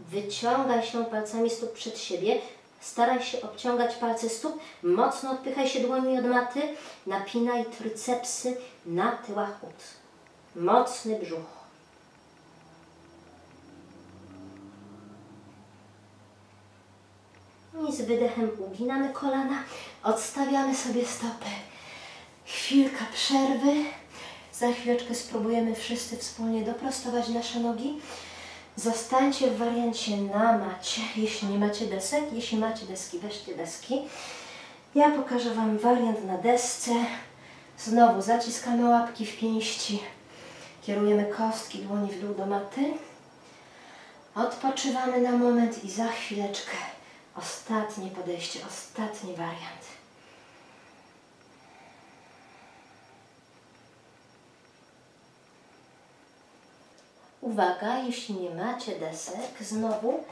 Wyciągaj się palcami stóp przed siebie. Staraj się obciągać palce stóp. Mocno odpychaj się dłońmi od maty. Napinaj tricepsy na tyłach ud. Mocny brzuch. I z wydechem uginamy kolana. Odstawiamy sobie stopy. Chwilka przerwy. Za chwileczkę spróbujemy wszyscy wspólnie doprostować nasze nogi. Zostańcie w wariancie na macie, jeśli nie macie desek. Jeśli macie deski, weźcie deski. Ja pokażę Wam wariant na desce. Znowu zaciskamy łapki w pięści. Kierujemy kostki dłoni w dół do maty. Odpoczywamy na moment i za chwileczkę ostatnie podejście, ostatni wariant. Uwaga, jeśli nie macie desek, znowu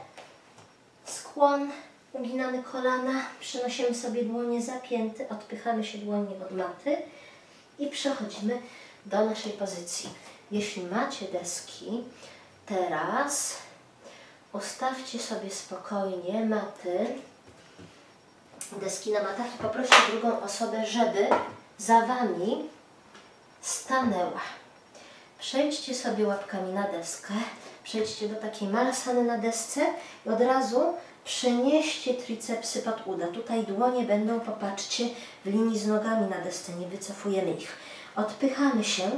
skłon, uginamy kolana, przenosimy sobie dłonie za pięty, odpychamy się dłonie od maty i przechodzimy do naszej pozycji. Jeśli macie deski, teraz ustawcie sobie spokojnie maty, deski na matach i poproście drugą osobę, żeby za Wami stanęła. Przejdźcie sobie łapkami na deskę, przejdźcie do takiej malasany na desce i od razu przenieście tricepsy pod uda. Tutaj dłonie będą, popatrzcie, w linii z nogami na desce, nie wycofujemy ich. Odpychamy się,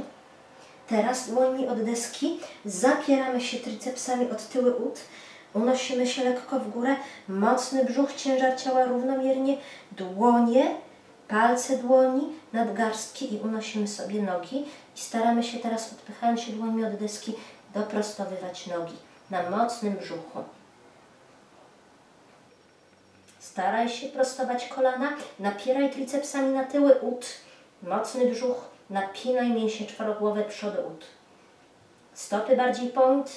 teraz dłońmi od deski, zapieramy się tricepsami od tyły ud, unosimy się lekko w górę, mocny brzuch, ciężar ciała równomiernie, dłonie, palce dłoni, nadgarstki i unosimy sobie nogi. I staramy się teraz, odpychając się dłońmi od deski, doprostowywać nogi na mocnym brzuchu. Staraj się prostować kolana, napieraj tricepsami na tyły ud, mocny brzuch, napinaj mięśnie czworogłowe przody ud. Stopy bardziej point.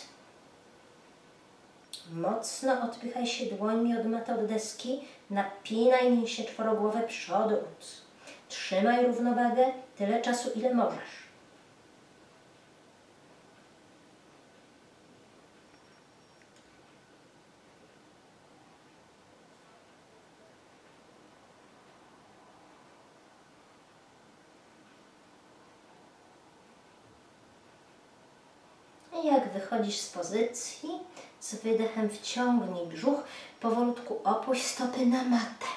Mocno odpychaj się dłońmi od maty od deski, napinaj mięśnie czworogłowe przody ud. Trzymaj równowagę tyle czasu, ile możesz. jak wychodzisz z pozycji, z wydechem wciągnij brzuch, powolutku opuść stopy na matę,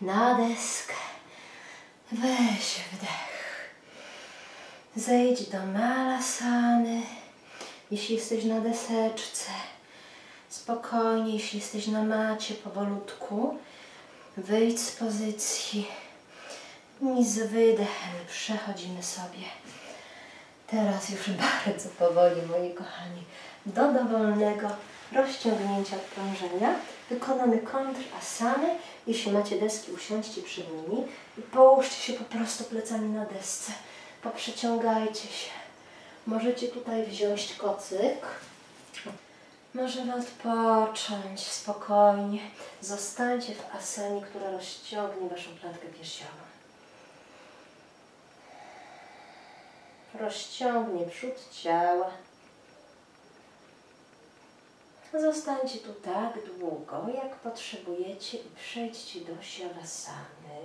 na deskę. Weź wdech. Zejdź do malasany. Jeśli jesteś na deseczce, spokojnie, jeśli jesteś na macie, powolutku wyjdź z pozycji i z wydechem przechodzimy sobie teraz już bardzo powoli, moi kochani, do dowolnego rozciągnięcia odprężenia. Wykonamy kontrasany. Jeśli macie deski, usiądźcie przy nimi i połóżcie się po prostu plecami na desce. Poprzeciągajcie się. Możecie tutaj wziąć kocyk. Możemy odpocząć spokojnie. Zostańcie w asanie, która rozciągnie waszą klatkę piersiową. Rozciągnie przód ciała. Zostańcie tu tak długo, jak potrzebujecie i przejdźcie do siarasany.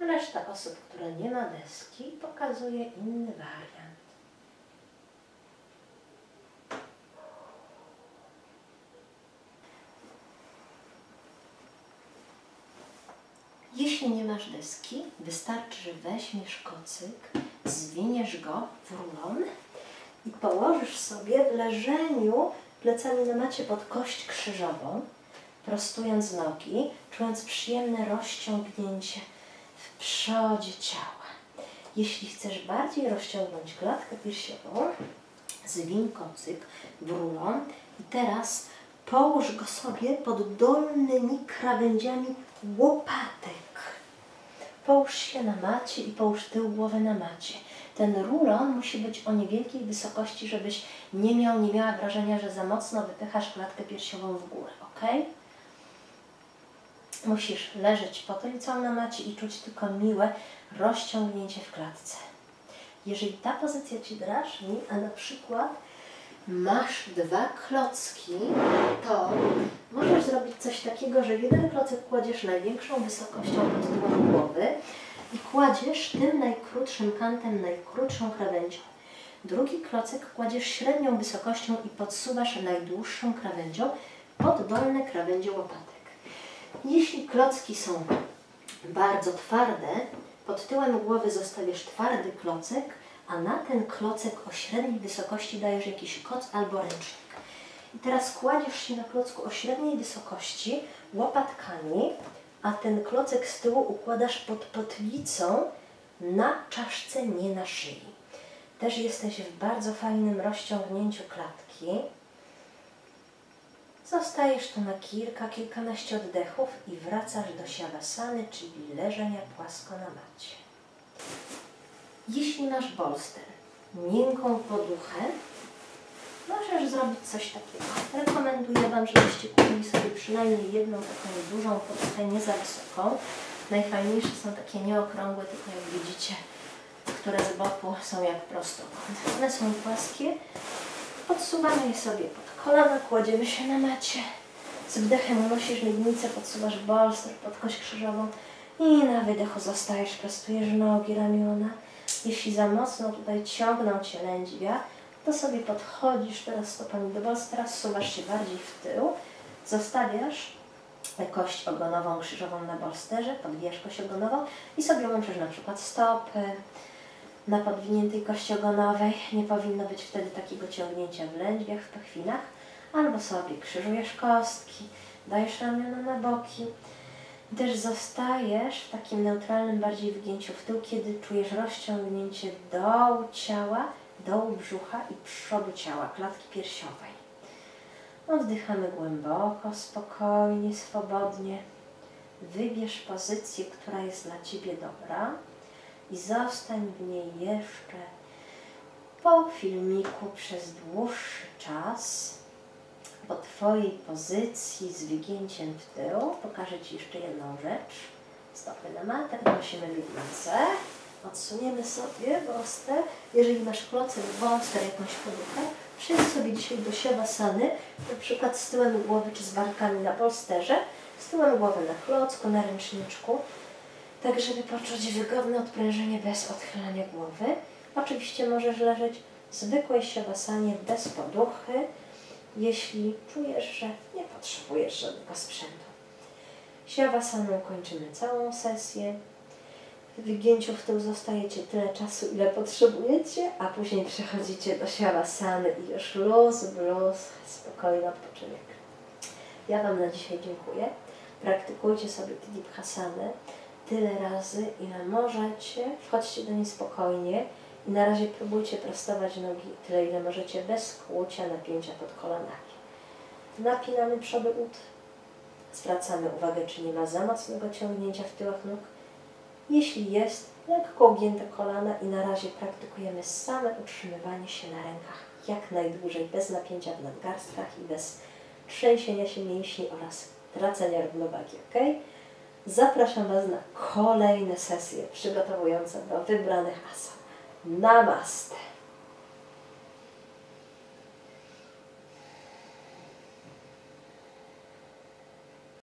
Reszta osób, która nie ma deski, pokazuje inny wariant. Jeśli nie masz deski, wystarczy, że weźmiesz kocyk, zwiniesz go w rulon i położysz sobie w leżeniu plecami na macie pod kość krzyżową, prostując nogi, czując przyjemne rozciągnięcie w przodzie ciała. Jeśli chcesz bardziej rozciągnąć klatkę piersiową, zwiń kocyk w rulon i teraz połóż go sobie pod dolnymi krawędziami łopatek. Połóż się na macie i połóż tył głowy na macie. Ten rulon musi być o niewielkiej wysokości, żebyś nie miał, nie miała wrażenia, że za mocno wypychasz klatkę piersiową w górę, ok? Musisz leżeć potylicą na macie i czuć tylko miłe rozciągnięcie w klatce. Jeżeli ta pozycja Ci drażni, a na przykład masz dwa klocki, to możesz zrobić coś takiego, że jeden klocek kładziesz największą wysokością pod tyłem głowy i kładziesz tym najkrótszym kantem, najkrótszą krawędzią. Drugi klocek kładziesz średnią wysokością i podsuwasz najdłuższą krawędzią pod dolne krawędzie łopatek. Jeśli klocki są bardzo twarde, pod tyłem głowy zostawiasz twardy klocek, a na ten klocek o średniej wysokości dajesz jakiś koc albo ręcznik. I teraz kładziesz się na klocku o średniej wysokości łopatkami, a ten klocek z tyłu układasz pod potylicą na czaszce, nie na szyi. Też jesteś w bardzo fajnym rozciągnięciu klatki. Zostajesz tu na kilka, kilkanaście oddechów i wracasz do siadasany, czyli leżenia płasko na macie. Jeśli masz bolster, miękką poduchę, możesz zrobić coś takiego. Rekomenduję Wam, żebyście kupili sobie przynajmniej jedną taką dużą poduchę, nie za wysoką. Najfajniejsze są takie nieokrągłe, tylko jak widzicie, które z boku są jak prostokąt. One są płaskie, podsuwamy je sobie pod kolana, kładziemy się na macie. Z wdechem unosisz miednicę, podsuwasz bolster pod kość krzyżową i na wydechu zostajesz, prostujesz nogi, ramiona. Jeśli za mocno tutaj ciągną Cię lędźwia, to sobie podchodzisz teraz stopami do bolstera, zsuwasz się bardziej w tył, zostawiasz kość ogonową krzyżową na bolsterze, podwijasz kość ogonową i sobie łączysz na przykład stopy na podwiniętej kości ogonowej. Nie powinno być wtedy takiego ciągnięcia w lędźwiach, w pachwinach. Albo sobie krzyżujesz kostki, dajesz ramiona na boki. Też zostajesz w takim neutralnym, bardziej wygięciu w tył, kiedy czujesz rozciągnięcie dołu ciała, dołu brzucha i przodu ciała, klatki piersiowej. Oddychamy głęboko, spokojnie, swobodnie. Wybierz pozycję, która jest dla Ciebie dobra i zostań w niej jeszcze po filmiku przez dłuższy czas. Po Twojej pozycji z wygięciem w tył pokażę Ci jeszcze jedną rzecz. Stopy na matę, podnosimy miednicę, odsuniemy sobie bolster. Jeżeli masz klocek, bolster, jakąś poduchę, przyjdź sobie dzisiaj do siadasany, na przykład z tyłem głowy czy z barkami na bolsterze, z tyłem głowy na klocku, na ręczniczku, tak żeby poczuć wygodne odprężenie bez odchylania głowy. Oczywiście możesz leżeć zwykłej siodasanie bez poduchy, jeśli czujesz, że nie potrzebujesz żadnego sprzętu. Siavasaną kończymy całą sesję. W wygięciu w tył zostajecie tyle czasu, ile potrzebujecie, a później przechodzicie do siavasany i już luz, luz, spokojny odpoczynek. Ja Wam na dzisiaj dziękuję. Praktykujcie sobie Tittibhasanę tyle razy, ile możecie. Wchodźcie do niej spokojnie i na razie próbujcie prostować nogi tyle, ile możecie, bez kłucia, napięcia pod kolanami. Napinamy przody ud. Zwracamy uwagę, czy nie ma za mocnego ciągnięcia w tyłach nóg. Jeśli jest, lekko ugięte kolana i na razie praktykujemy same utrzymywanie się na rękach jak najdłużej, bez napięcia w nadgarstkach i bez trzęsienia się mięśni oraz tracenia równowagi. Ok? Zapraszam Was na kolejne sesje przygotowujące do wybranych asan. Namaste!